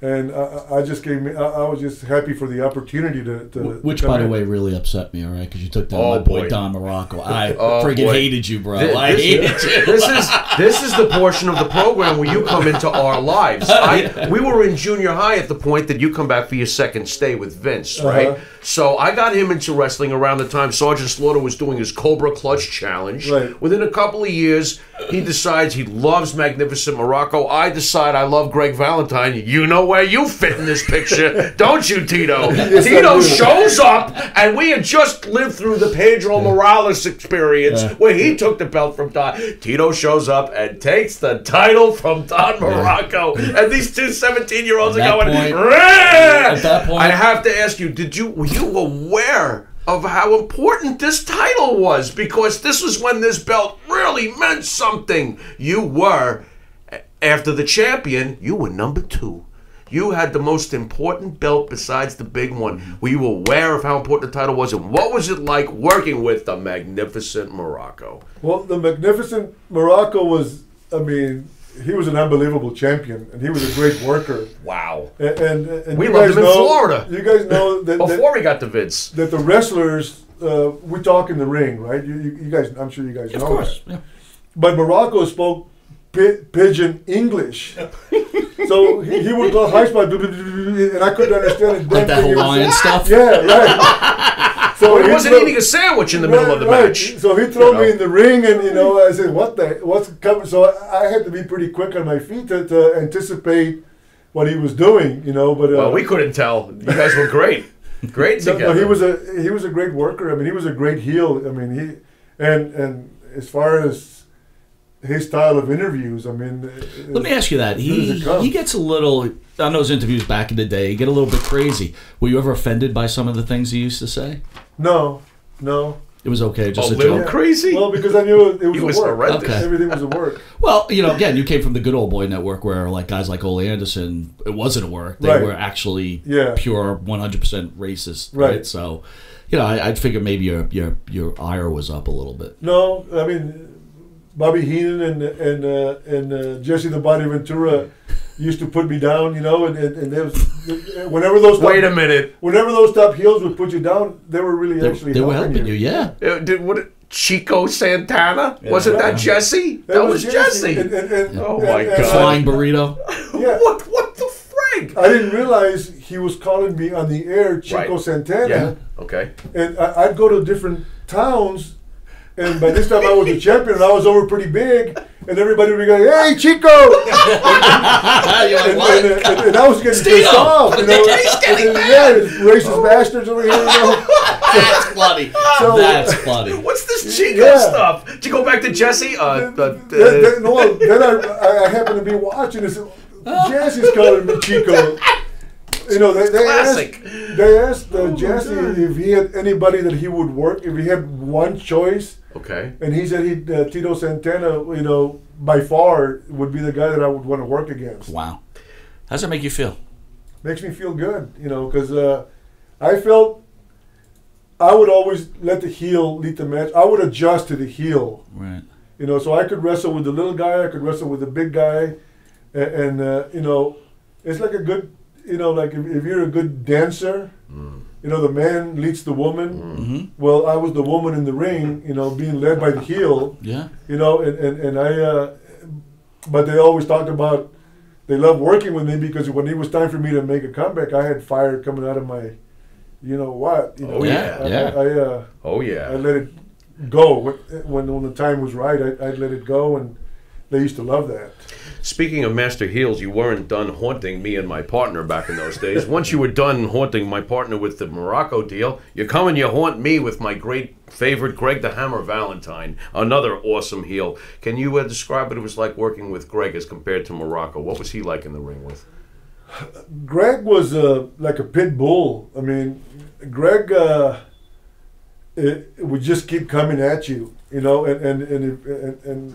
and I, I just came in. I, I was just happy for the opportunity to. to Which, to by the in. way, really upset me, all right? Because you took down oh, my boy, boy Don Morocco. I oh, freaking boy. hated you, bro. This, I hated this, you. This is, this is the portion of the program where you come into our lives. I, we were in junior high at the point that you come back for your second stay with Vince, right? Uh-huh. So I got him into wrestling around the time Sergeant Slaughter was doing his Cobra Clutch Challenge. Right. Within a couple of years, he decides he loves Magnificent Morocco. I decide I love Greg Valentine. You know where you fit in this picture, don't you, Tito? Yes, Tito shows up, and we had just lived through the Pedro Morales experience yeah. where he took the belt from Don. Tito shows up and takes the title from Don Morocco. Yeah. And these two seventeen-year-olds are going, point, at that point, I have to ask you, did you... you aware of how important this title was? Because this was when this belt really meant something. You were, after the champion, you were number two. You had the most important belt besides the big one. Were you aware of how important the title was? And what was it like working with the Magnificent Morocco? Well, the Magnificent Morocco was, I mean... he was an unbelievable champion, and he was a great worker. Wow! And, and, and we loved him in know, Florida. You guys know that before that, we got to Vince, that the wrestlers uh, we talk in the ring, right? You, you, you guys, I'm sure you guys yeah, know. Of course. That. Yeah. But Morocco spoke pi pigeon English, so he, he would go high spot, and I couldn't understand it. Like that Hawaiian stuff. Yeah, right. So well, he wasn't eating a sandwich in the right, middle of the right. match. So he threw you know. me in the ring, and you know, I said, "What the? What's coming?" So I, I had to be pretty quick on my feet to, to anticipate what he was doing, you know. But uh, well, we couldn't tell. You guys were great, great together. No, no, he was a he was a great worker. I mean, he was a great heel. I mean, he and and as far as his style of interviews, I mean... Let me ask you that. He he gets a little... on those interviews back in the day, he get a little bit crazy. Were you ever offended by some of the things he used to say? No, no. It was okay, just a, a little joke. Crazy? Well, because I knew it was, was a work. Okay. Everything was a work. Well, you know, again, you came from the good old boy network where like guys like Ole Anderson, it wasn't a work. They right. were actually yeah. pure, one hundred percent racist. Right. right? So, you know, I, I figure maybe your, your, your ire was up a little bit. No, I mean... Bobby Heenan and and uh, and uh, Jesse the Body Ventura used to put me down, you know, and and, and there was, whenever those top, wait a minute, whenever those top heels would put you down, they were really they, actually they were helping you, you yeah. Uh, did what? Chico Santana yeah. wasn't that yeah. Jesse? That, that was, was Jesse. Jesse. And, and, and, yeah. Oh and, my God! And, Flying burrito. Yeah. What what the frig? I didn't realize he was calling me on the air, Chico right. Santana. Yeah. Okay. And I, I'd go to different towns. And by this time I was a champion and I was over pretty big and everybody would be going, "Hey, Chico!" and, and, and, and, and, and I was getting pissed off, you know. And, and, yeah, racist bastards over here. You know? That's funny. So, That's funny. What's this Chico yeah. stuff? Did you go back to Jesse? Uh, then, uh, then, then, no, then I, I happened to be watching this. Jesse's calling me Chico. You know, they, they asked, they asked uh, oh Jesse if he had anybody that he would work, if he had one choice. Okay. And he said he uh, Tito Santana, you know, by far would be the guy that I would want to work against. Wow. How does that make you feel? Makes me feel good, you know, because uh, I felt I would always let the heel lead the match. I would adjust to the heel. Right. You know, so I could wrestle with the little guy. I could wrestle with the big guy. And, and uh, you know, it's like a good... You know, like if, if you're a good dancer, mm. you know, the man leads the woman. Mm-hmm. Well, I was the woman in the ring, you know, being led by the heel. Yeah. You know, and, and, and I, uh, but they always talked about, they loved working with me because when it was time for me to make a comeback, I had fire coming out of my, you know what. You know, oh, yeah. I, yeah. I, I, uh, oh, yeah. I let it go. When, when the time was right, I, I'd let it go, and they used to love that. Speaking of master heels, you weren't done haunting me and my partner back in those days. Once you were done haunting my partner with the Morocco deal, you come and you haunt me with my great favorite, Greg the Hammer Valentine, another awesome heel. Can you uh, describe what it was like working with Greg as compared to Morocco? What was he like in the ring with? Greg was uh, like a pit bull. I mean, Greg uh, it, it would just keep coming at you, you know, and and and, and, and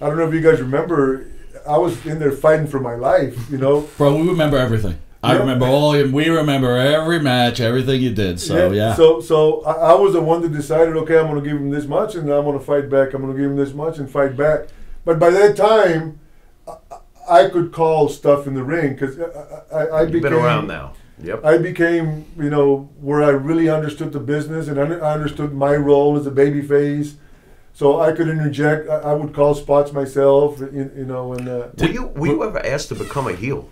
I don't know if you guys remember. I was in there fighting for my life, you know. Bro, we remember everything. I remember all. We remember every match, everything you did. So yeah. yeah. So so I, I was the one that decided, okay, I'm going to give him this much, and I'm going to fight back. I'm going to give him this much and fight back. But by that time, I, I could call stuff in the ring because I, I, I became, been around now. Yep. I became, you know, where I really understood the business and I understood my role as a babyface. So I could interject. I, I would call spots myself. You, you know, and uh, were you were you ever asked to become a heel?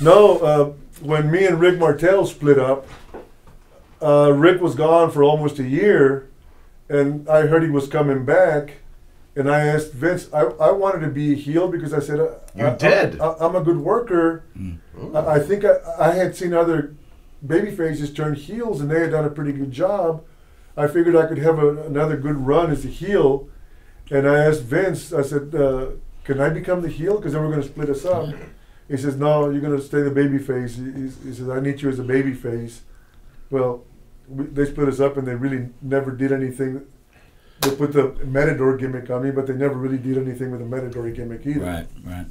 No, uh, when me and Rick Martel split up, uh, Rick was gone for almost a year, and I heard he was coming back, and I asked Vince, I, I wanted to be a heel because I said, You I, did. I, I, I'm a good worker. Mm-hmm. I, I think I, I had seen other babyfaces turn heels, and they had done a pretty good job. I figured I could have a, another good run as a heel, and I asked Vince, I said, uh, can I become the heel? Because they were going to split us up. He says, no, you're going to stay the baby face. He, he says, I need you as a baby face. Well, we, they split us up, and they really never did anything. They put the Matador gimmick on me, but they never really did anything with the Matador gimmick either. Right, right.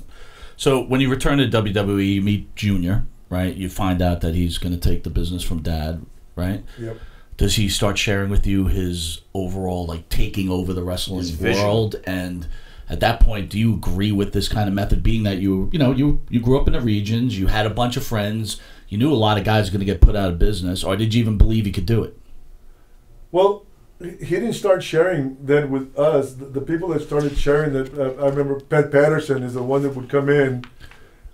So when you return to W W E, you meet Junior, right? You find out that he's going to take the business from Dad, right? Yep. Does he start sharing with you his overall, like, taking over the wrestling world? And at that point, do you agree with this kind of method, being that you you know you you grew up in the regions, you had a bunch of friends, you knew a lot of guys going to get put out of business, or did you even believe he could do it? Well, he didn't start sharing that with us. The, the people that started sharing that, uh, I remember Pat Patterson is the one that would come in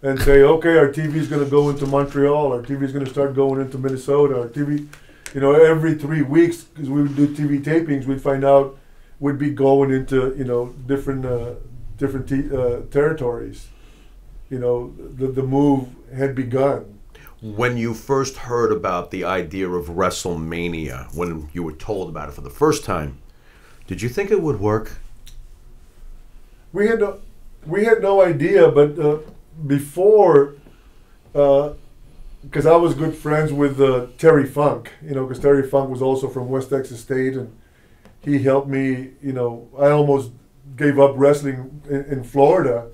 and say, okay, our T V is going to go into Montreal, our T V is going to start going into Minnesota, our T V, you know, every three weeks, because we would do T V tapings, we'd find out would be going into, you know, different uh, different te uh, territories. You know, the, the move had begun. When you first heard about the idea of WrestleMania, when you were told about it for the first time, did you think it would work? We had no, we had no idea, but uh, before, because uh, I was good friends with uh, Terry Funk, you know, because Terry Funk was also from West Texas State, and he helped me, you know, I almost gave up wrestling in, in Florida.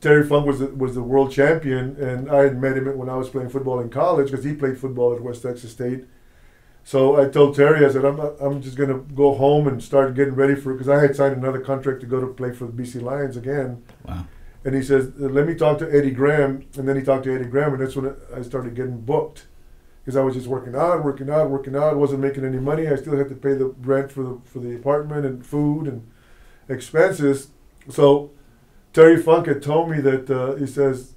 Terry Funk was the, was the world champion, and I had met him when I was playing football in college because he played football at West Texas State. So I told Terry, I said, I'm, I'm just going to go home and start getting ready for it, because I had signed another contract to go to play for the B C Lions again. Wow. And he says, let me talk to Eddie Graham. And then he talked to Eddie Graham, and that's when I started getting booked. Because I was just working out, working out, working out. I wasn't making any money. I still had to pay the rent for the for the apartment and food and expenses. So Terry Funk had told me that, uh, he says,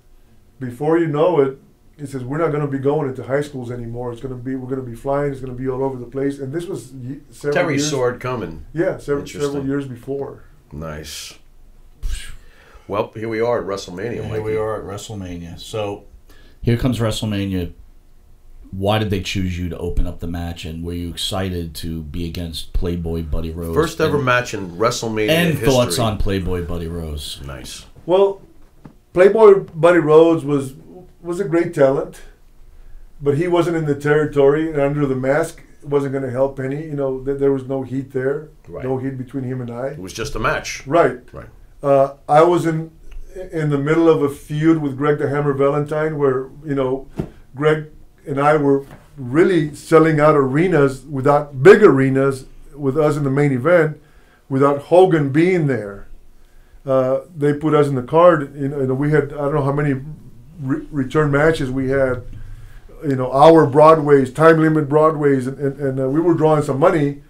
before you know it, he says, we're not going to be going into high schools anymore. It's going to be, we're going to be flying. It's going to be all over the place. And this was several Terry years. Sword coming. Yeah, several, several years before. Nice. Well, here we are at WrestleMania. Here Mikey. we are at WrestleMania. So here comes WrestleMania. Why did they choose you to open up the match, and were you excited to be against Playboy Buddy Rose? First ever and, match in WrestleMania and history. And thoughts on Playboy Buddy Rose. Nice. Well, Playboy Buddy Rose was was a great talent, but he wasn't in the territory, and under the mask wasn't going to help any. You know, th there was no heat there, right. no heat between him and I. It was just a match. Right. Right. Uh, I was in in the middle of a feud with Greg the Hammer Valentine, where you know, Greg and I were really selling out arenas, without big arenas, with us in the main event, without Hogan being there. Uh, they put us in the card, you know, and we had, I don't know how many re return matches we had, you know, hour Broadways, time limit Broadways, and, and, and uh, we were drawing some money.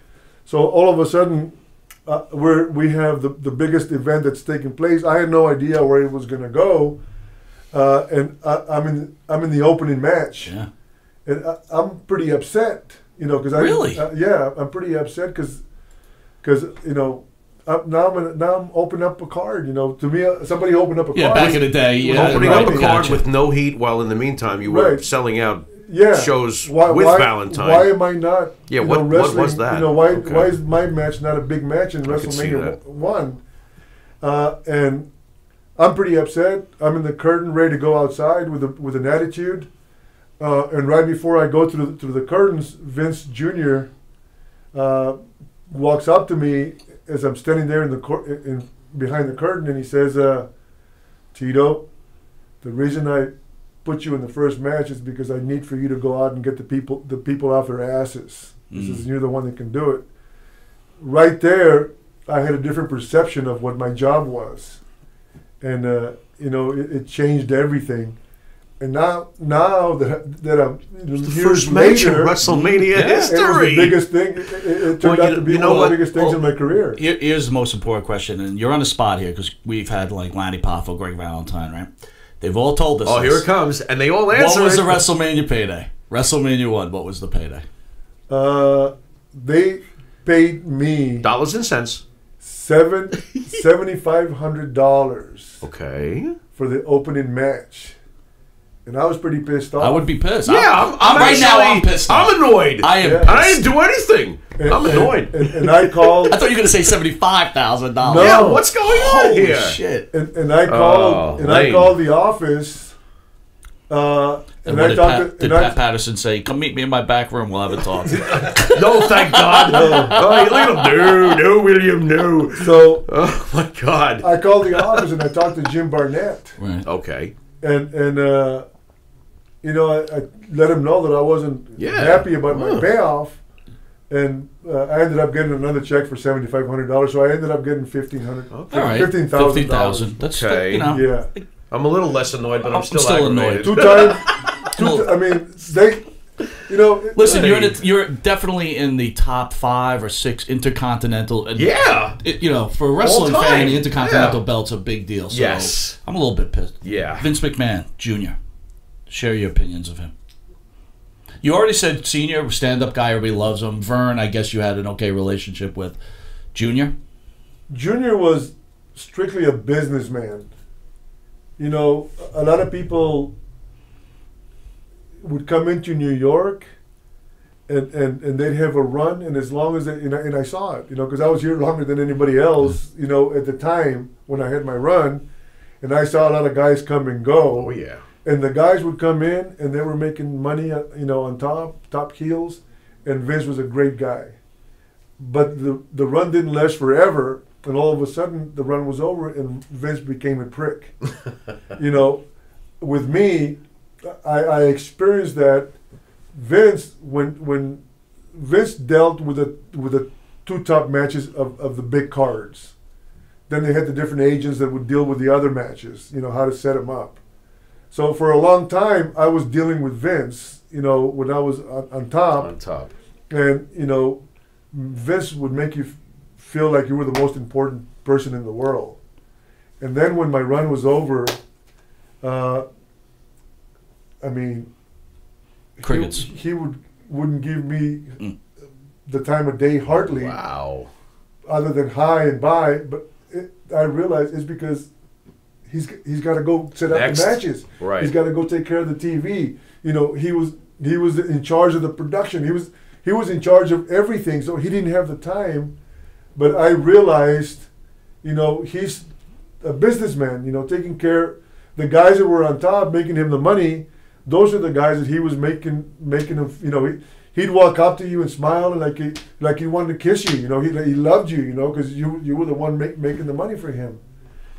So all of a sudden, uh, we're, we have the, the biggest event that's taking place. I had no idea where it was going to go, uh, and I, I'm, in, I'm in the opening match. Yeah. And I, I'm pretty upset, you know, because I really, uh, yeah, I'm pretty upset because, because you know, I'm, now I'm gonna, now I'm opening up a card, you know. To me, uh, somebody opened up a yeah, card. Yeah, back in the day, yeah, opening right, up a card with no heat, while in the meantime you were right. selling out yeah. shows why, with why, Valentine. Why am I not? Yeah, you what, know, wrestling, what was that? You know, why okay. why is my match not a big match in I WrestleMania one? Uh, and I'm pretty upset. I'm in the curtain, ready to go outside with a, with an attitude. Uh, and right before I go through the, through the curtains, Vince Junior uh, walks up to me as I'm standing there in the cor in, behind the curtain, and he says, uh, "Tito, the reason I put you in the first match is because I need for you to go out and get the people the people off their asses. This mm. is you're the one that can do it. Right there, I had a different perception of what my job was, and uh, you know it, it changed everything. And now, now that that I'm it's the first match in WrestleMania yeah, history, it was the biggest thing. It, it, it turned well, you, out to be you know one what? of the biggest things well, in my career. Here's the most important question, and you're on the spot here because we've had like Lanny Poffo, Greg Valentine, right? They've all told us. Oh, this. Here it comes, and they all answered. What was the WrestleMania payday? WrestleMania one. What was the payday? Uh, they paid me dollars and cents. Seven seventy five hundred dollars. Okay. For the opening match. And I was pretty pissed off. I would be pissed. Yeah, I'm, I'm, I'm right actually, now I'm pissed off. I'm annoyed. I am yeah. pissed. I didn't do anything. And, I'm annoyed. And, and, and I called. I thought you were going to say seventy-five thousand dollars. No. Yeah, what's going on Holy here? shit. And, and, I, called, oh, and I called the office. Uh, and and I did, Pat, to, and did I, Pat Patterson say, come meet me in my back room, we'll have a talk? No, thank God. No. Oh, look at him. No, no, William, no. So, oh, my God. I called the office and I talked to Jim Barnett. Right. Okay. And, and uh, you know, I, I let him know that I wasn't yeah. happy about my payoff, and uh, I ended up getting another check for seventy five hundred dollars. So I ended up getting fifteen hundred, okay. All right. fifteen thousand, fifteen thousand. That's okay. Still, you know. Yeah, I'm a little less annoyed, but I'm, I'm still, still annoyed. Two times. Two I mean, they. You know, listen, you're in a, you're definitely in the top five or six intercontinental. Yeah, it, you know, for a wrestling fan, the intercontinental yeah. belt's a big deal. So yes, I'm a little bit pissed. Yeah, Vince McMahon Junior Share your opinions of him. You already said Senior, stand-up guy, everybody loves him. Verne, I guess you had an okay relationship with. Junior. Junior was strictly a businessman. You know, a lot of people would come into New York, and, and, and they'd have a run, and as long as they, and I, and I saw it, you know, because I was here longer than anybody else, you know, at the time when I had my run, and I saw a lot of guys come and go. Oh, yeah. And the guys would come in, and they were making money, you know, on top, top heels, and Vince was a great guy. But the, the run didn't last forever, and all of a sudden, the run was over, and Vince became a prick. You know, with me, I, I experienced that Vince when when Vince dealt with the with the two top matches of, of the big cards. Then they had the different agents that would deal with the other matches, you know, how to set them up. So for a long time I was dealing with Vince, you know, when I was on, on top. On top. And you know, Vince would make you f feel like you were the most important person in the world. And then when my run was over, uh, I mean, crickets. He, he would wouldn't give me mm. the time of day hardly. Wow. Other than hi and bye, but it, I realized it's because he's he's got to go set up Next. the matches. Right. He's got to go take care of the T V. You know, he was he was in charge of the production. He was he was in charge of everything, so he didn't have the time. But I realized, you know, he's a businessman. You know, taking care the guys that were on top, making him the money. Those are the guys that he was making, making him, you know, he, he'd walk up to you and smile and like he, like he wanted to kiss you, you know, he, he loved you, you know, because you, you were the one make, making the money for him.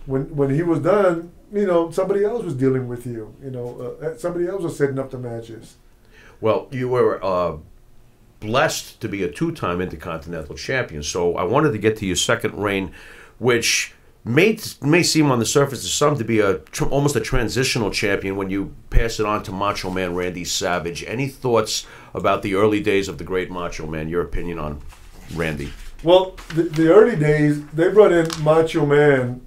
When, when he was done, you know, somebody else was dealing with you, you know, uh, somebody else was setting up the matches. Well, you were uh, blessed to be a two-time Intercontinental Champion, so I wanted to get to your second reign, which... May, may seem on the surface to some to be a tr almost a transitional champion when you pass it on to Macho Man Randy Savage. Any thoughts about the early days of the great Macho Man? Your opinion on Randy? Well, the, the early days, they brought in Macho Man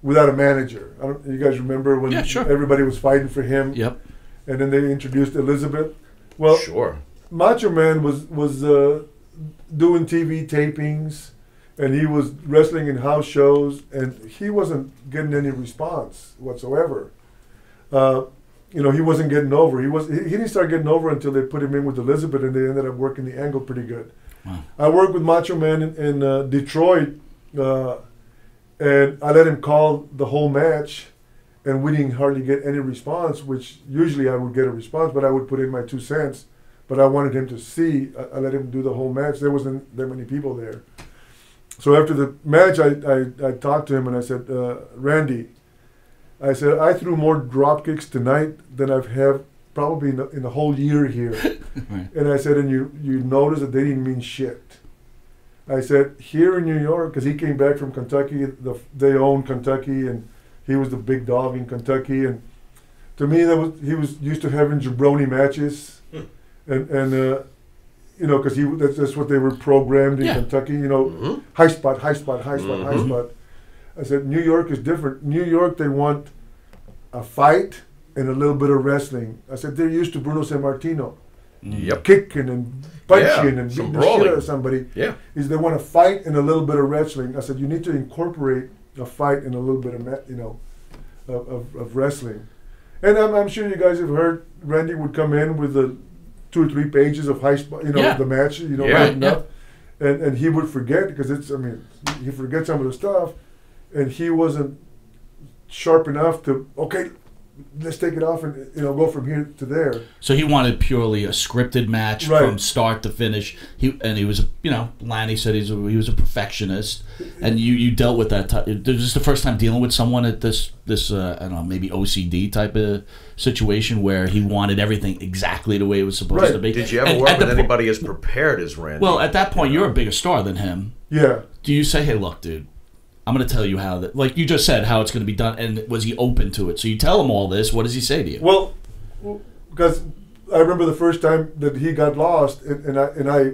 without a manager. I don't, you guys remember when yeah, sure. everybody was fighting for him? Yep. And then they introduced Elizabeth. Well, sure. Macho Man was, was uh, doing T V tapings. And he was wrestling in house shows, and he wasn't getting any response whatsoever. Uh, you know, he wasn't getting over. He was he, he didn't start getting over until they put him in with Elizabeth, and they ended up working the angle pretty good. Wow. I worked with Macho Man in, in uh, Detroit, uh, and I let him call the whole match, and we didn't hardly get any response, which usually I would get a response, but I would put in my two cents. But I wanted him to see. I, I let him do the whole match. There wasn't that many people there. So after the match, I, I, I talked to him and I said, uh, Randy, I said, I threw more drop kicks tonight than I've had probably in the, in the whole year here. Right. And I said, and you, you notice that they didn't mean shit. I said, here in New York, because he came back from Kentucky, the, they owned Kentucky, and he was the big dog in Kentucky. And to me, that was, he was used to having jabroni matches. Hmm. And, and uh, you know, because that's, that's what they were programmed in yeah. Kentucky, you know, mm-hmm. high spot, high spot, high spot, mm-hmm. high spot. I said, New York is different. New York, they want a fight and a little bit of wrestling. I said, they're used to Bruno Sammartino. Yep. Kicking and punching yeah, and beating the shit out of somebody. Yeah. Is they want to fight and a little bit of wrestling. I said, you need to incorporate a fight and a little bit of, you know, of, of, of wrestling. And I'm, I'm sure you guys have heard Randy would come in with the two or three pages of high spot, you know, yeah. the match, you know, yeah, yeah. up. And, and he would forget because it's, I mean, he forgets some of the stuff. And he wasn't sharp enough to, okay, let's take it off and, you know, go from here to there. So he wanted purely a scripted match right. from start to finish. He and he was, you know, Lanny said he's a, he was a perfectionist, and you, you dealt with that. T- this is the first time dealing with someone at this this uh, I don't know, maybe O C D type of situation where he wanted everything exactly the way it was supposed right. to be. Did you ever and, work with anybody po- as prepared as Randy? Well, at that point, you're a bigger star than him. Yeah. Do you say, hey, look, dude, I'm going to tell you how, that, like you just said, how it's going to be done, and was he open to it? So you tell him all this, what does he say to you? Well, because I remember the first time that he got lost, and, and, I, and I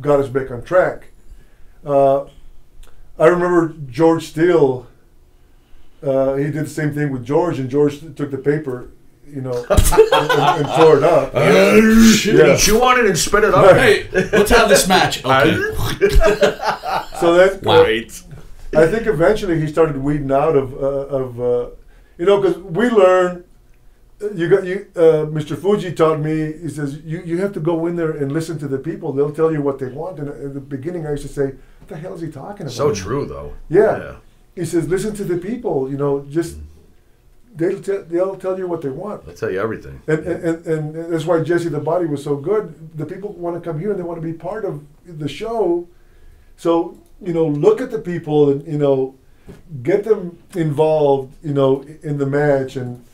got us back on track. Uh, I remember George Steele, uh, he did the same thing with George, and George took the paper, you know, and, and, and tore it up. Uh, yeah. She wanted and spit it up. Right. Hey, let's have this match. Okay. So that's great. I think eventually he started weeding out of, uh, of uh, you know, because we learn, you got, you, uh, Mister Fuji taught me, he says, you, you have to go in there and listen to the people. They'll tell you what they want. And at the beginning, I used to say, what the hell is he talking about? So true, though. Yeah. yeah. He says, listen to the people, you know, just, they'll, te- they'll tell you what they want. They'll tell you everything. And, yeah. and, and, and that's why Jesse the Body was so good. The people want to come here and they want to be part of the show. So, you know, look at the people and, you know, get them involved, you know, in the match and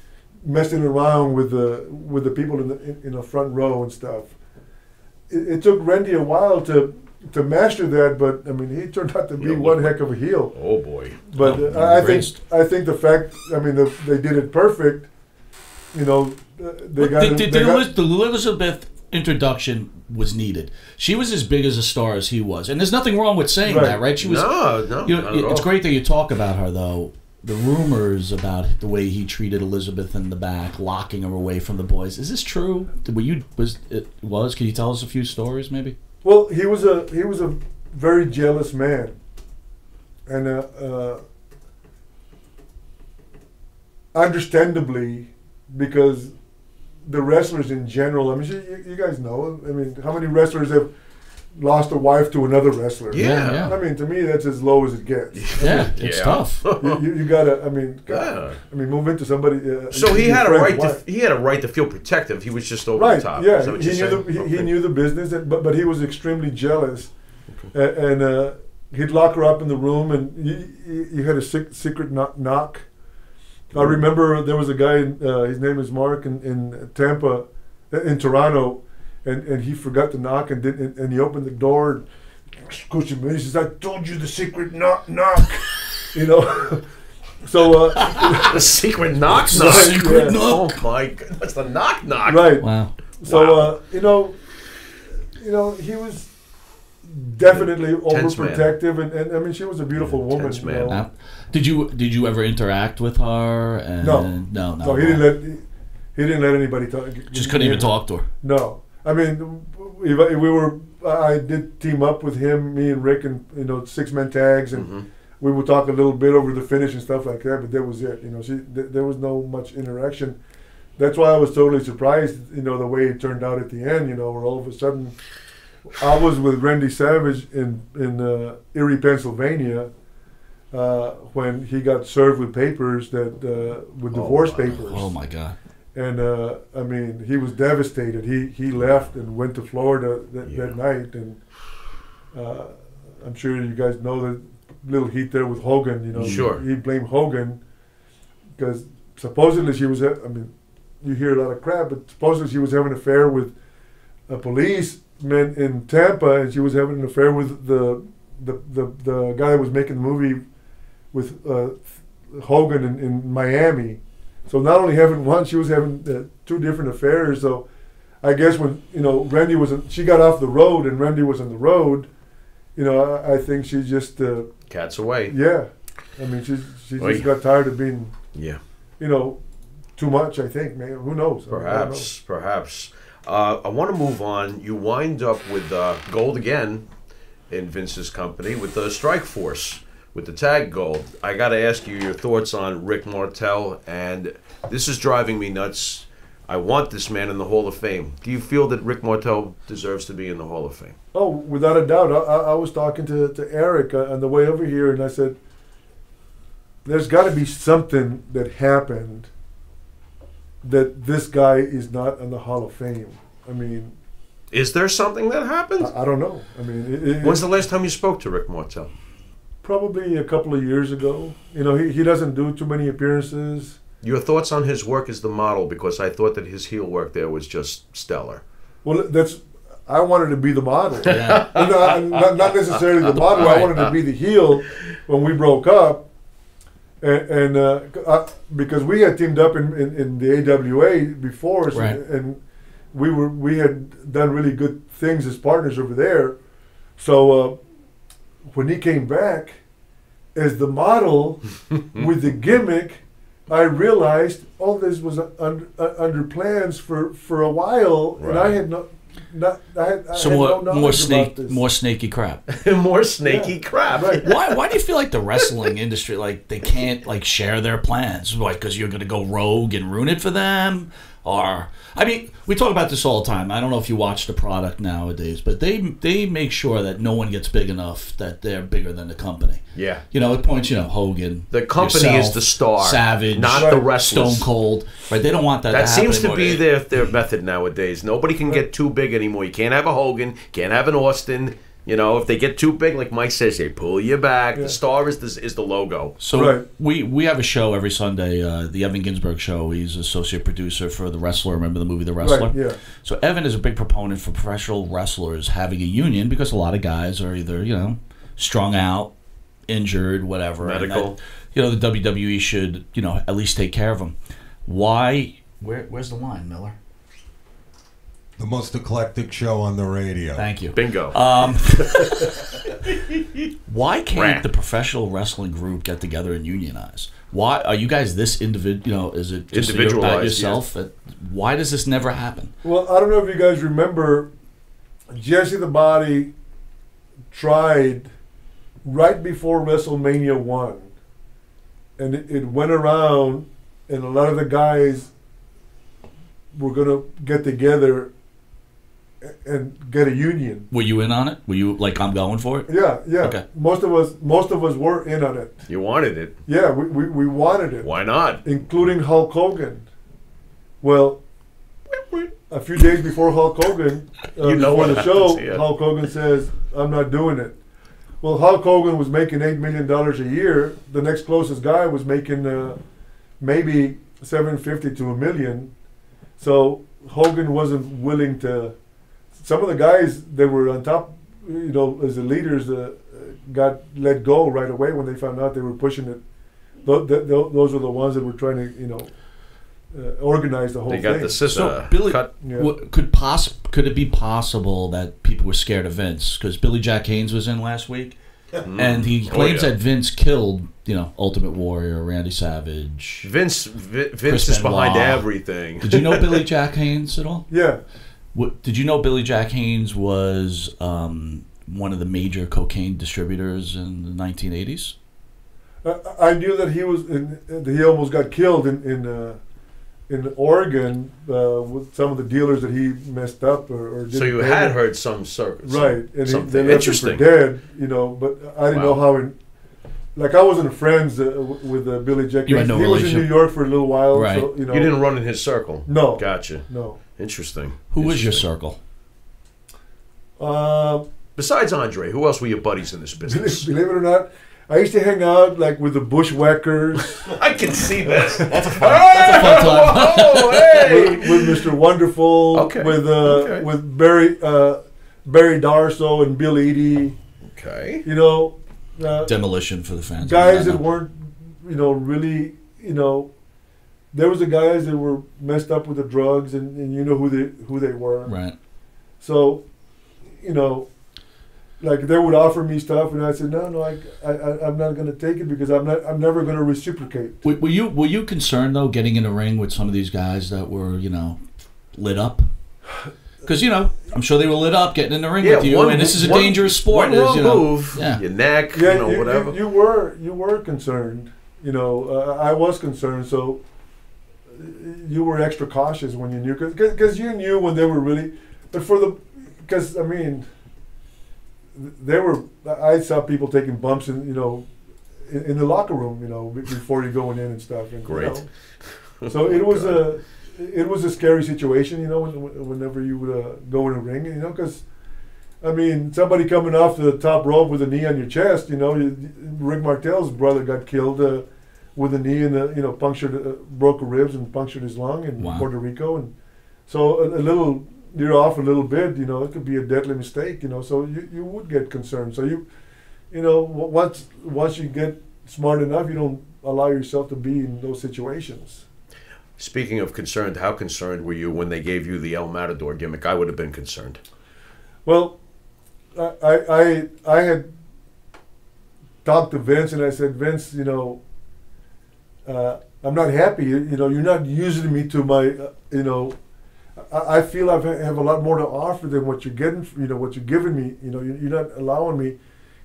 messing around with the with the people in the in, in the front row and stuff. It, it took Randy a while to to master that, but I mean, he turned out to be yeah, one heck of a heel. Oh boy! But oh, uh, I think I think the fact, I mean, the, they did it perfect. You know, uh, they well, got the, the, they the, got, Liz, the Elizabeth introduction was needed. She was as big as a star as he was, and there's nothing wrong with saying right. that, right? She was. No, no. You know, it's great that you talk about her, though. The rumors about the way he treated Elizabeth in the back, locking her away from the boys. Is this true? Were you was it was? Can you tell us a few stories, maybe? Well, he was a he was a very jealous man, and uh, uh, understandably, because the wrestlers in general, I mean, you, you guys know, I mean, how many wrestlers have lost a wife to another wrestler? Yeah. yeah. I mean, to me, that's as low as it gets. Yeah, I mean, it's yeah. tough. you, you gotta, I mean, God, yeah. I mean, move into somebody. Uh, so he had a right wife. to, he had a right to feel protective. He was just over right. the top. Yeah, he knew the, he, okay. he knew the business, and, but but he was extremely jealous, okay. uh, and uh, he'd lock her up in the room, and you, you had a sick, secret knock. knock. I remember there was a guy, uh, his name is Mark, in, in Tampa, in Toronto, and, and he forgot to knock and didn't, and, and he opened the door and scooched him in. He says, I told you the secret knock, knock. You know? So, uh, the secret knock, knock. The secret yeah. knock. Oh my God, that's the knock, knock. Right. Wow. So, wow. Uh, you know, you know, he was definitely overprotective, and, and I mean, she was a beautiful woman. You know? uh, did you did you ever interact with her? And no, no, no. no he didn't let he, he didn't let anybody talk. Just couldn't even talk to her. No, I mean, we were. I did team up with him, me and Rick, and you know, six man tags, and mm-hmm. we would talk a little bit over the finish and stuff like that. But that was it. You know, she th- there was no much interaction. That's why I was totally surprised. You know, the way it turned out at the end. You know, where all of a sudden, I was with Randy Savage in in uh, Erie, Pennsylvania, uh, when he got served with papers that uh, with divorce oh, papers. Oh my God! And uh, I mean, he was devastated. He he left and went to Florida that, yeah. that night, and uh, I'm sure you guys know the little heat there with Hogan. You know, sure. He, he blamed Hogan because supposedly she was, I mean, you hear a lot of crap, but supposedly she was having an affair with a policeman in Tampa, and she was having an affair with the the, the, the guy that was making the movie with uh, Hogan in, in Miami. So not only having one, she was having uh, two different affairs. So I guess when, you know, Randy was, she got off the road and Randy was on the road, you know, I, I think she just... Uh, Cat's away. Yeah. I mean, she, she just got tired of being, yeah, you know, too much, I think, man. Who knows? Perhaps, I mean, I perhaps. Uh, I want to move on. You wind up with uh, gold again in Vince's company with the Strike Force, with the tag gold. I got to ask you your thoughts on Rick Martel, and this is driving me nuts. I want this man in the Hall of Fame. Do you feel that Rick Martel deserves to be in the Hall of Fame? Oh, without a doubt. I, I was talking to, to Eric on the way over here, and I said, there's got to be something that happened that this guy is not in the Hall of Fame. I mean... Is there something that happened? I, I don't know. I mean... It, it, When's the last time you spoke to Rick Martel? Probably a couple of years ago. You know, he, he doesn't do too many appearances. Your thoughts on his work as the model, because I thought that his heel work there was just stellar. Well, that's... I wanted to be the model. Yeah. not, not, not necessarily the model. I wanted to be the heel when we broke up. And, and uh, I, because we had teamed up in, in, in the A W A before, so, right. and we were we had done really good things as partners over there. So uh, when he came back as the model with the gimmick, I realized all oh, this was under, uh, under plans for, for a while, right. and I had no. Not, I, I so more, no more snake, more snaky crap, more snaky yeah. crap. Right. Why? Why do you feel like the wrestling industry, like they can't like share their plans? Like, because you're going to go rogue and ruin it for them, or I mean, we talk about this all the time. I don't know if you watch the product nowadays, but they they make sure that no one gets big enough that they're bigger than the company. Yeah, you know, at points, you know, Hogan, the company yourself, is the star, Savage, not right. the wrestlers. Stone Cold, right? They don't want that. That to seems to be their their method nowadays. Nobody can get too big anymore. You can't have a Hogan, can't have an Austin. You know, if they get too big, like Mike says, they pull you back. Yeah. The star is the, is the logo. So right. we we have a show every Sunday, uh, the Evan Ginsberg Show. He's associate producer for The Wrestler. Remember the movie The Wrestler? Right, yeah. So Evan is a big proponent for professional wrestlers having a union, because a lot of guys are either, you know, strung out, injured, whatever. Medical. That, you know, the W W E should, you know, at least take care of them. Why? Where, where's the line, Miller? The most eclectic show on the radio. Thank you. Bingo. Um, why can't Rant. the professional wrestling group get together and unionize? Why are you guys this individual? You know, is it just about yourself? Yes. Why does this never happen? Well, I don't know if you guys remember, Jesse the Body tried right before WrestleMania one, and it, it went around, and a lot of the guys were gonna get together and get a union. Were you in on it? Were you like, I'm going for it? Yeah, yeah. Okay. Most of us, most of us were in on it. You wanted it. Yeah, we, we, we wanted it. Why not? Including Hulk Hogan. Well, a few days before Hulk Hogan, uh, you know before the show, happens, yeah. Hulk Hogan says, "I'm not doing it." Well, Hulk Hogan was making eight million dollars a year. The next closest guy was making uh, maybe seven fifty to a million. So Hogan wasn't willing to. Some of the guys that were on top, you know, as the leaders, uh, got let go right away when they found out they were pushing it. Th th those were the ones that were trying to, you know, uh, organize the whole thing. They got thing. the system. So Billy, cut. Yeah. could poss could it be possible that people were scared of Vince? Because Billy Jack Haynes was in last week, mm. and he claims oh, yeah. that Vince killed, you know, Ultimate Warrior, Randy Savage. Vince, v Vince Chris is Benoit. behind everything. Did you know Billy Jack Haynes at all? Yeah. Did you know Billy Jack Haynes was um, one of the major cocaine distributors in the nineteen eighties? Uh, I knew that he was. In, he almost got killed in in, uh, in Oregon uh, with some of the dealers that he messed up or. or didn't so you had him. heard some circus, right? And he, they left him for dead, you know. But I didn't wow. know how. In, like I wasn't friends uh, with uh, Billy Jack. You had no he relation. was in New York for a little while, right? So, you know, you didn't run in his circle. No, gotcha. No. Interesting. Who was your circle? Uh, Besides Andre, who else were your buddies in this business? Believe it or not, I used to hang out like with the bushwhackers. I can see this. That's a fun, that's a fun time. Oh, hey. with, with Mister Wonderful, okay. with uh, okay. with Barry uh, Barry Darso and Bill Eadie. Okay, you know, uh, demolition for the fans. Guys that weren't, you know, really, you know, there was the guys that were messed up with the drugs, and, and you know who they who they were. Right. So, you know. Like they would offer me stuff, and I said, "No, no, I, I, I'm not going to take it because I'm not, I'm never going to reciprocate." Were, were you, were you concerned though, getting in a ring with some of these guys that were, you know, lit up? Because you know, I'm sure they were lit up getting in the ring yeah, with you, one, and this is a one, dangerous sport. One wrong you know, move, yeah. your neck, yeah, you know, you, whatever. You, you were, you were concerned. You know, uh, I was concerned, so you were extra cautious when you knew, because you knew when they were really. But for the, because I mean. They were. I saw people taking bumps in, you know, in, in the locker room, you know, before you going in and stuff. And, Great. You know, so oh it was God. a, it was a scary situation, you know, when, whenever you would uh, go in a ring, you know, because, I mean, somebody coming off the top rope with a knee on your chest, you know, you, Rick Martel's brother got killed uh, with a knee and uh, you know punctured, uh, broke ribs and punctured his lung in wow. Puerto Rico, and so a, a little. You're off a little bit, you know, it could be a deadly mistake, you know, so you, you would get concerned. So you, you know, once once you get smart enough, you don't allow yourself to be in those situations. Speaking of concerned, how concerned were you when they gave you the El Matador gimmick? I would have been concerned. Well, I, I, I had talked to Vince and I said, Vince, you know, uh, I'm not happy, you, you know, you're not using me to my, uh, you know, I feel I have a lot more to offer than what you're getting, you know, what you're giving me. You know, you're not allowing me.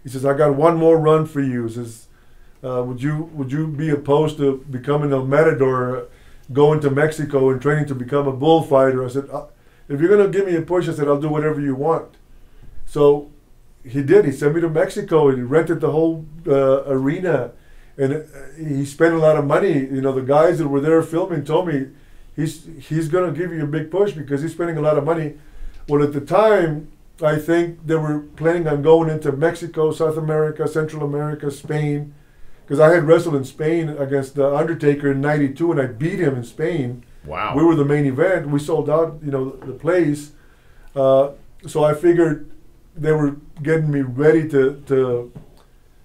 He says, "I got one more run for you." He says, uh, "Would you would you be opposed to becoming a matador, going to Mexico and training to become a bullfighter?" I said, "If you're gonna give me a push," I said, "I'll do whatever you want." So he did. He sent me to Mexico. He rented the whole uh, arena, and he spent a lot of money. You know, the guys that were there filming told me. He's he's gonna give you a big push because he's spending a lot of money. Well, at the time, I think they were planning on going into Mexico, South America, Central America, Spain, because I had wrestled in Spain against the Undertaker in ninety-two, and I beat him in Spain. Wow! We were the main event. We sold out, you know, the place. Uh, so I figured they were getting me ready to to,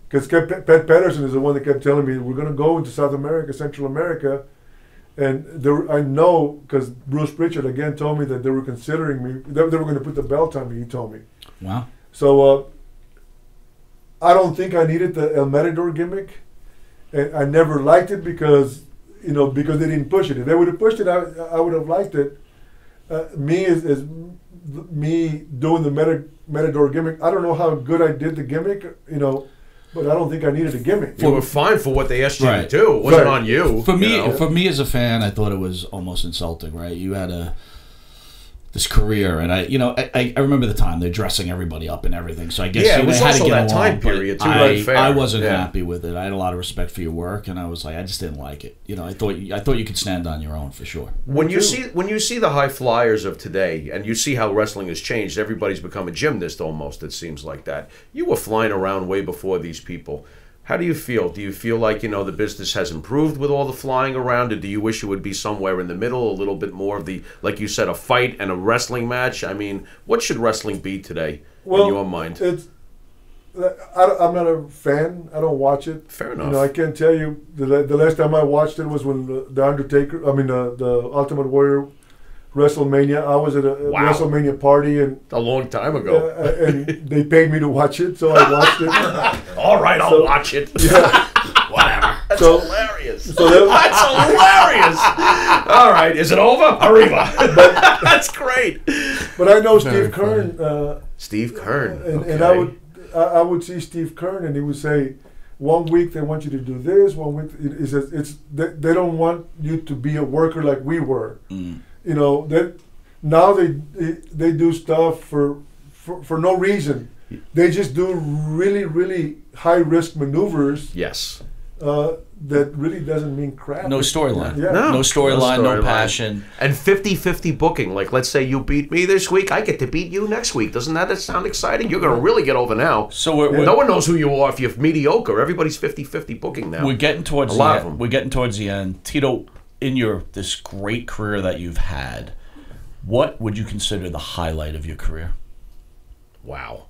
because Pat Patterson is the one that kept telling me we're gonna go into South America, Central America. And there, I know because Bruce Pritchard again told me that they were considering me. They, they were going to put the belt on me. He told me. Wow. So uh, I don't think I needed the El Matador gimmick, and I never liked it because you know because they didn't push it. If they would have pushed it, I, I would have liked it. Uh, me is, is me doing the meta, Matador gimmick. I don't know how good I did the gimmick. You know. But I don't think I needed a gimmick. You were fine for what they asked you right. to do. It wasn't right. on you. For me, you know? For me as a fan, I thought it was almost insulting. Right? You had a this career, and I, you know, I, I remember the time they're dressing everybody up and everything. So I guess yeah, you know, it was also that time period too. I, I wasn't yeah. happy with it. I had a lot of respect for your work, and I was like, I just didn't like it. You know, I thought I thought you could stand on your own for sure. When you see when you see the high flyers of today, and you see how wrestling has changed, everybody's become a gymnast almost. It seems like that. You were flying around way before these people. How do you feel? Do you feel like, you know, the business has improved with all the flying around, or do you wish it would be somewhere in the middle, a little bit more of the, like you said, a fight and a wrestling match? I mean, what should wrestling be today well, in your mind? It's, I, I'm not a fan. I don't watch it. Fair enough. You know, I can't tell you. The, the last time I watched it was when the, the Undertaker, I mean, uh, the Ultimate Warrior WrestleMania. I was at a wow. WrestleMania party, and a long time ago, uh, and they paid me to watch it, so I watched it. All right, I'll so, watch it. Yeah. Whatever. That's so, hilarious. So that, that's hilarious. All right, is it over? Arriba. But, that's great. But I know Very Steve funny. Kern. Uh, Steve Kern. And, okay. and I would, I would see Steve Kern, and he would say, "One week they want you to do this. One week it, it's it's they, they don't want you to be a worker like we were." Mm. You know that now they they do stuff for, for for no reason. They just do really really high risk maneuvers. Yes. uh, that really doesn't mean crap. No storyline. Yeah. No, no storyline, no, story no passion. And fifty fifty booking. Like, let's say you beat me this week, I get to beat you next week. Doesn't that sound exciting? You're going to really get over now. So we're, we're, no one knows who you are if you're mediocre. Everybody's fifty fifty booking now. We're getting towards a lot the of them. We're getting towards the end. Tito, in your this great career that you've had, what would you consider the highlight of your career? Wow.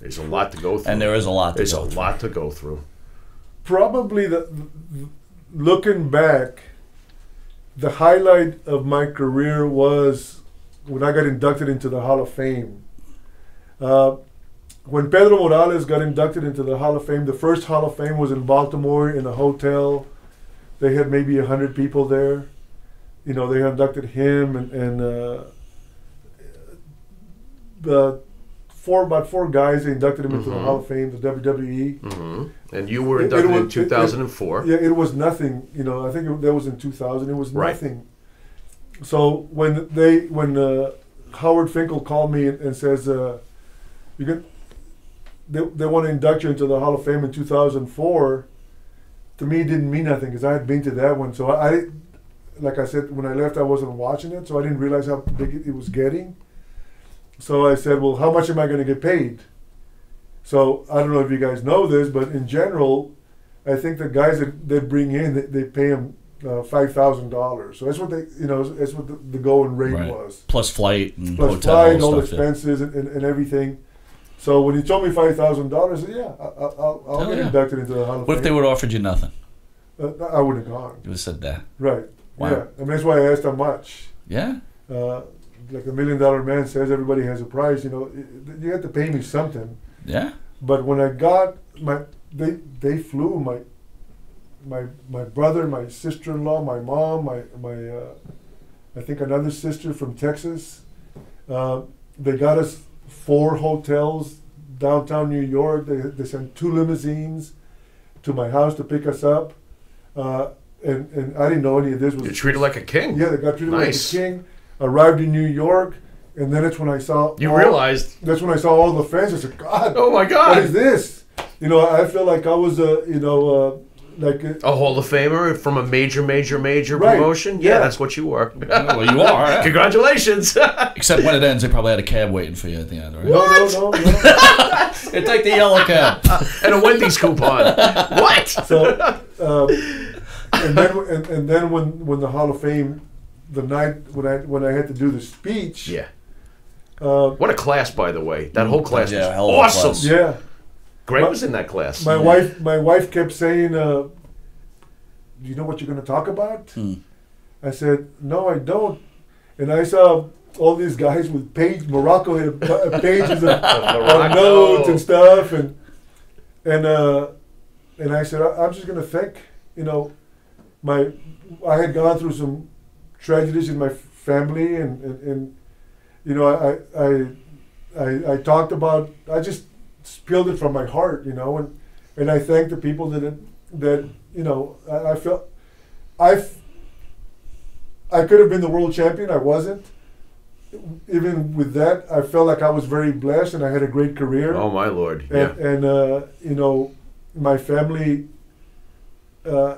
There's a lot to go through. And there is a lot to There's go through. There's a lot to go through. Probably, the, looking back, the highlight of my career was when I got inducted into the Hall of Fame. Uh, when Pedro Morales got inducted into the Hall of Fame, the first Hall of Fame was in Baltimore in a hotel. They had maybe one hundred people there. You know, they inducted him and, and uh, the... Four about four guys they inducted him into mm-hmm. the Hall of Fame, the W W E. Mm-hmm. And you were inducted it, it was, in two thousand four. It, it, yeah, it was nothing. You know, I think it, that was in two thousand. It was right. nothing. So when they, when uh, Howard Finkel called me and, and says, uh, "You can," they they want to induct you into the Hall of Fame in two thousand four. To me, it didn't mean nothing because I had been to that one. So I, like I said, when I left, I wasn't watching it, so I didn't realize how big it, it was getting. So I said, well, how much am I going to get paid? So I don't know if you guys know this, but in general, I think the guys that they bring in, they, they pay them uh, five thousand dollars. So that's what they, you know, that's what the, the going rate right. was. Plus flight and Plus hotel flight, and all stuff, expenses yeah. and, and, and everything. So when he told me five thousand dollars, I said, yeah, I, I, I'll, I'll oh, get yeah. inducted into the Hall of Fame. What if they would have offered you nothing? Uh, I would have gone. You would have said that. Right. Wow. Yeah. I mean, that's why I asked how much. Yeah. Uh, like the Million Dollar Man says, everybody has a price. You know, you have to pay me something. Yeah. But when I got my, they they flew my, my my brother, my sister-in-law, my mom, my my, uh, I think another sister from Texas. Uh, they got us four hotels downtown New York. They they sent two limousines to my house to pick us up, uh, and and I didn't know any of this was. You treated like a king. Yeah, they got treated nice. like a king. Arrived in New York, and then that's when I saw... You all, realized. That's when I saw all the fans. I said, God. Oh, my God. What is this? You know, I feel like I was, a, you know, uh, like... A, a Hall of Famer from a major, major, major right. promotion? Yeah, yeah, that's what you are. Well, you are. Right. Congratulations. Except when it ends, they probably had a cab waiting for you at the end, right? What? No, no, no. no. It's like the yellow cab. And a Wendy's coupon. What? So, um, and then, and, and then when, when the Hall of Fame... The night when I when I had to do the speech. Yeah. Uh, what a class, by the way. That whole class yeah, was awesome. Class. Yeah. Greg my, was in that class. My yeah. wife my wife kept saying, uh, do you know what you're going to talk about? Mm. I said, no, I don't. And I saw all these guys with page, Morocco had a, a pages of, of notes and stuff. And and uh, and I said, I, I'm just going to thank, you know, my I had gone through some tragedies in my family, and, and, and you know, I, I I I talked about, I just spilled it from my heart, you know, and, and I thank the people that, that you know, I, I felt, I I could have been the world champion, I wasn't. Even with that, I felt like I was very blessed, and I had a great career. Oh, my Lord, and, yeah. And, uh, you know, my family, uh,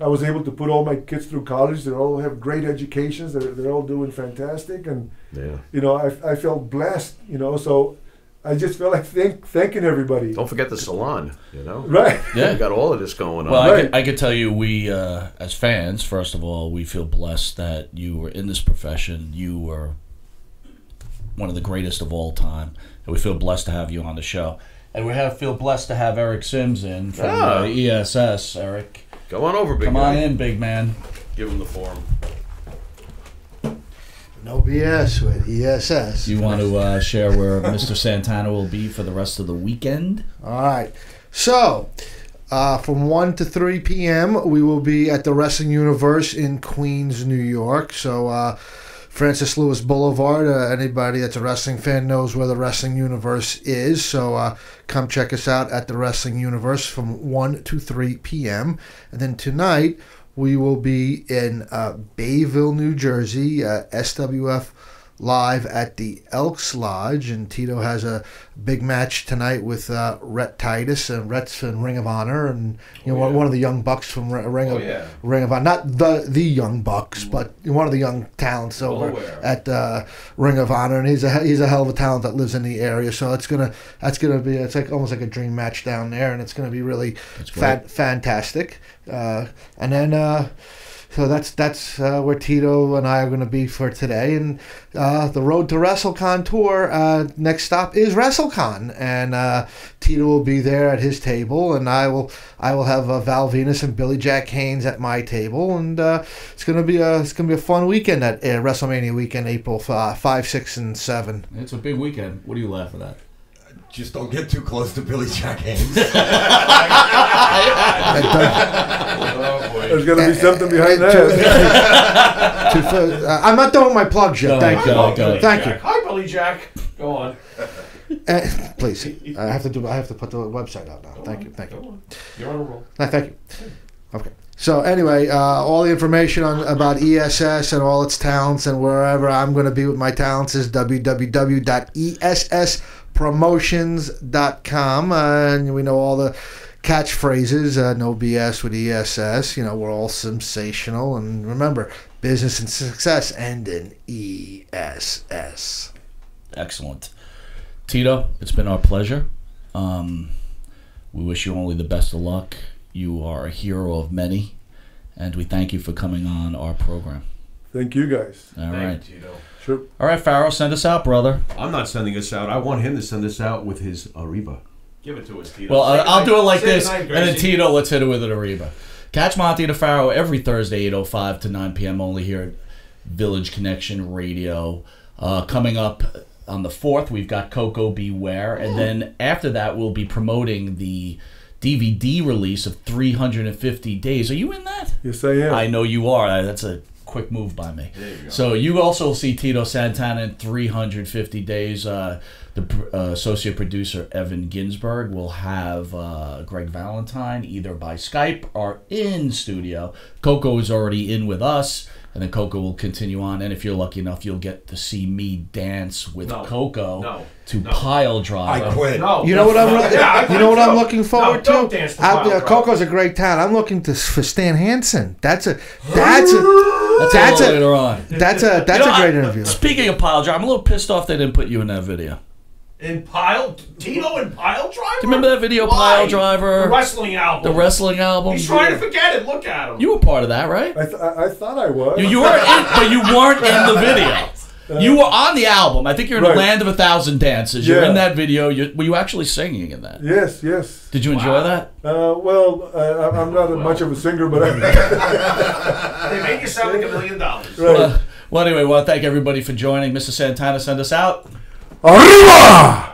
I was able to put all my kids through college. They all have great educations. They're, they're all doing fantastic. And, yeah. you know, I, I felt blessed, you know. So I just felt like thank, thanking everybody. Don't forget the salon, you know. Right. Yeah. You got all of this going on. Well, right. I, could, I could tell you we, uh, as fans, first of all, we feel blessed that you were in this profession. You were one of the greatest of all time. And we feel blessed to have you on the show. And we have feel blessed to have Eric Sims in from oh. the E S S, Eric. Go on over, big man. Come on in, big man. Give him the form. No B S with E S S. You want to uh, share where Mister Santana will be for the rest of the weekend? All right. So, uh, from one to three p m, we will be at the Wrestling Universe in Queens, New York. So, uh, Francis Lewis Boulevard. Uh, anybody that's a wrestling fan knows where the Wrestling Universe is. So uh, come check us out at the Wrestling Universe from one to three p m And then tonight we will be in uh, Bayville, New Jersey, uh, S W F live at the Elks Lodge. And Tito has a big match tonight with uh, Rhett Titus, and Rhett's in Ring of Honor, and you know oh, yeah. one of the young bucks from Ring of oh, yeah. Ring of Honor, not the the young bucks, but one of the young talents over Nowhere. at uh, Ring of Honor. And he's a he's a hell of a talent that lives in the area. So it's gonna that's gonna be it's like almost like a dream match down there, and it's gonna be really fa- fantastic. Uh, and then. Uh, So that's that's uh, where Tito and I are going to be for today. And uh, the Road to WrestleCon tour, uh, next stop is WrestleCon. And uh, Tito will be there at his table. And I will I will have uh, Val Venus and Billy Jack Haynes at my table. And uh, it's going to be a, it's going to be a fun weekend at uh, WrestleMania weekend, April five, six, and seven. It's a big weekend. What are you laughing at? Just don't get too close to Billy Jack Haynes. Oh, boy. There's going to be something behind that. to, to, uh, I'm not doing my plugs yet. No, thank no, you. No, thank Jack. you. Hi, Billy Jack. Go on. Uh, please. I have to do. I have to put the website out now. Go thank on, you. Thank you. On. You're on a roll. No, thank you. Okay. So anyway, uh, all the information on about E S S and all its talents and wherever I'm going to be with my talents is w w w dot e s s promotions dot com, uh, and we know all the catchphrases, uh, no B S with E S S. You know, we're all sensational, and remember, business and success end in E S S. Excellent. Tito, it's been our pleasure. Um, we wish you only the best of luck. You are a hero of many, and we thank you for coming on our program. Thank you, guys. All thank right. You, Tito. Sure. All right, Farrow, send us out, brother. I'm not sending us out. I want him to send us out with his Arriba. Give it to us, Tito. Well, uh, I'll do it like this, and then Tito, let's hit it with an Arriba. Catch Monty to Farrow every Thursday, eight oh five to nine p m only here at Village Connection Radio. Uh, coming up on the fourth, we've got Coco Beware, and then after that, we'll be promoting the D V D release of three hundred fifty days. Are you in that? Yes, I am. I know you are. That's a quick move by me. There you go. So you also see Tito Santana in three hundred fifty days. Uh, the uh, associate producer, Evan Ginsberg, will have uh, Greg Valentine either by Skype or in studio. Coco is already in with us, and then Coco will continue on. And if you're lucky enough, you'll get to see me dance with no, Coco no, to no. pile drive. I quit. No, you know what I'm. Really, yeah, you know what I'm looking forward no, to. to Out there, Coco's a great talent. I'm looking to for Stan Hansen. That's a. That's a. That's a. Later on. That's a. That's you know, a great I, interview. Speaking of pile drive, I'm a little pissed off they didn't put you in that video. In Pile... Tito and Pile Driver? Do you remember that video, Why? Pile Driver? The wrestling album. The wrestling album. He's trying to forget it. Look at him. You were part of that, right? I, th I thought I was. You, you were in, but you weren't in the video. Uh, you were on the album. I think you're in right. the Land of a Thousand Dances. You're yeah. in that video. You're, were you actually singing in that? Yes, yes. Did you wow. enjoy that? Uh, well, uh, I'm not well. much of a singer, but I... They make you sound like a million dollars. Right. Well, well, anyway, I want to thank everybody for joining. Mister Santana, send us out. Arriba!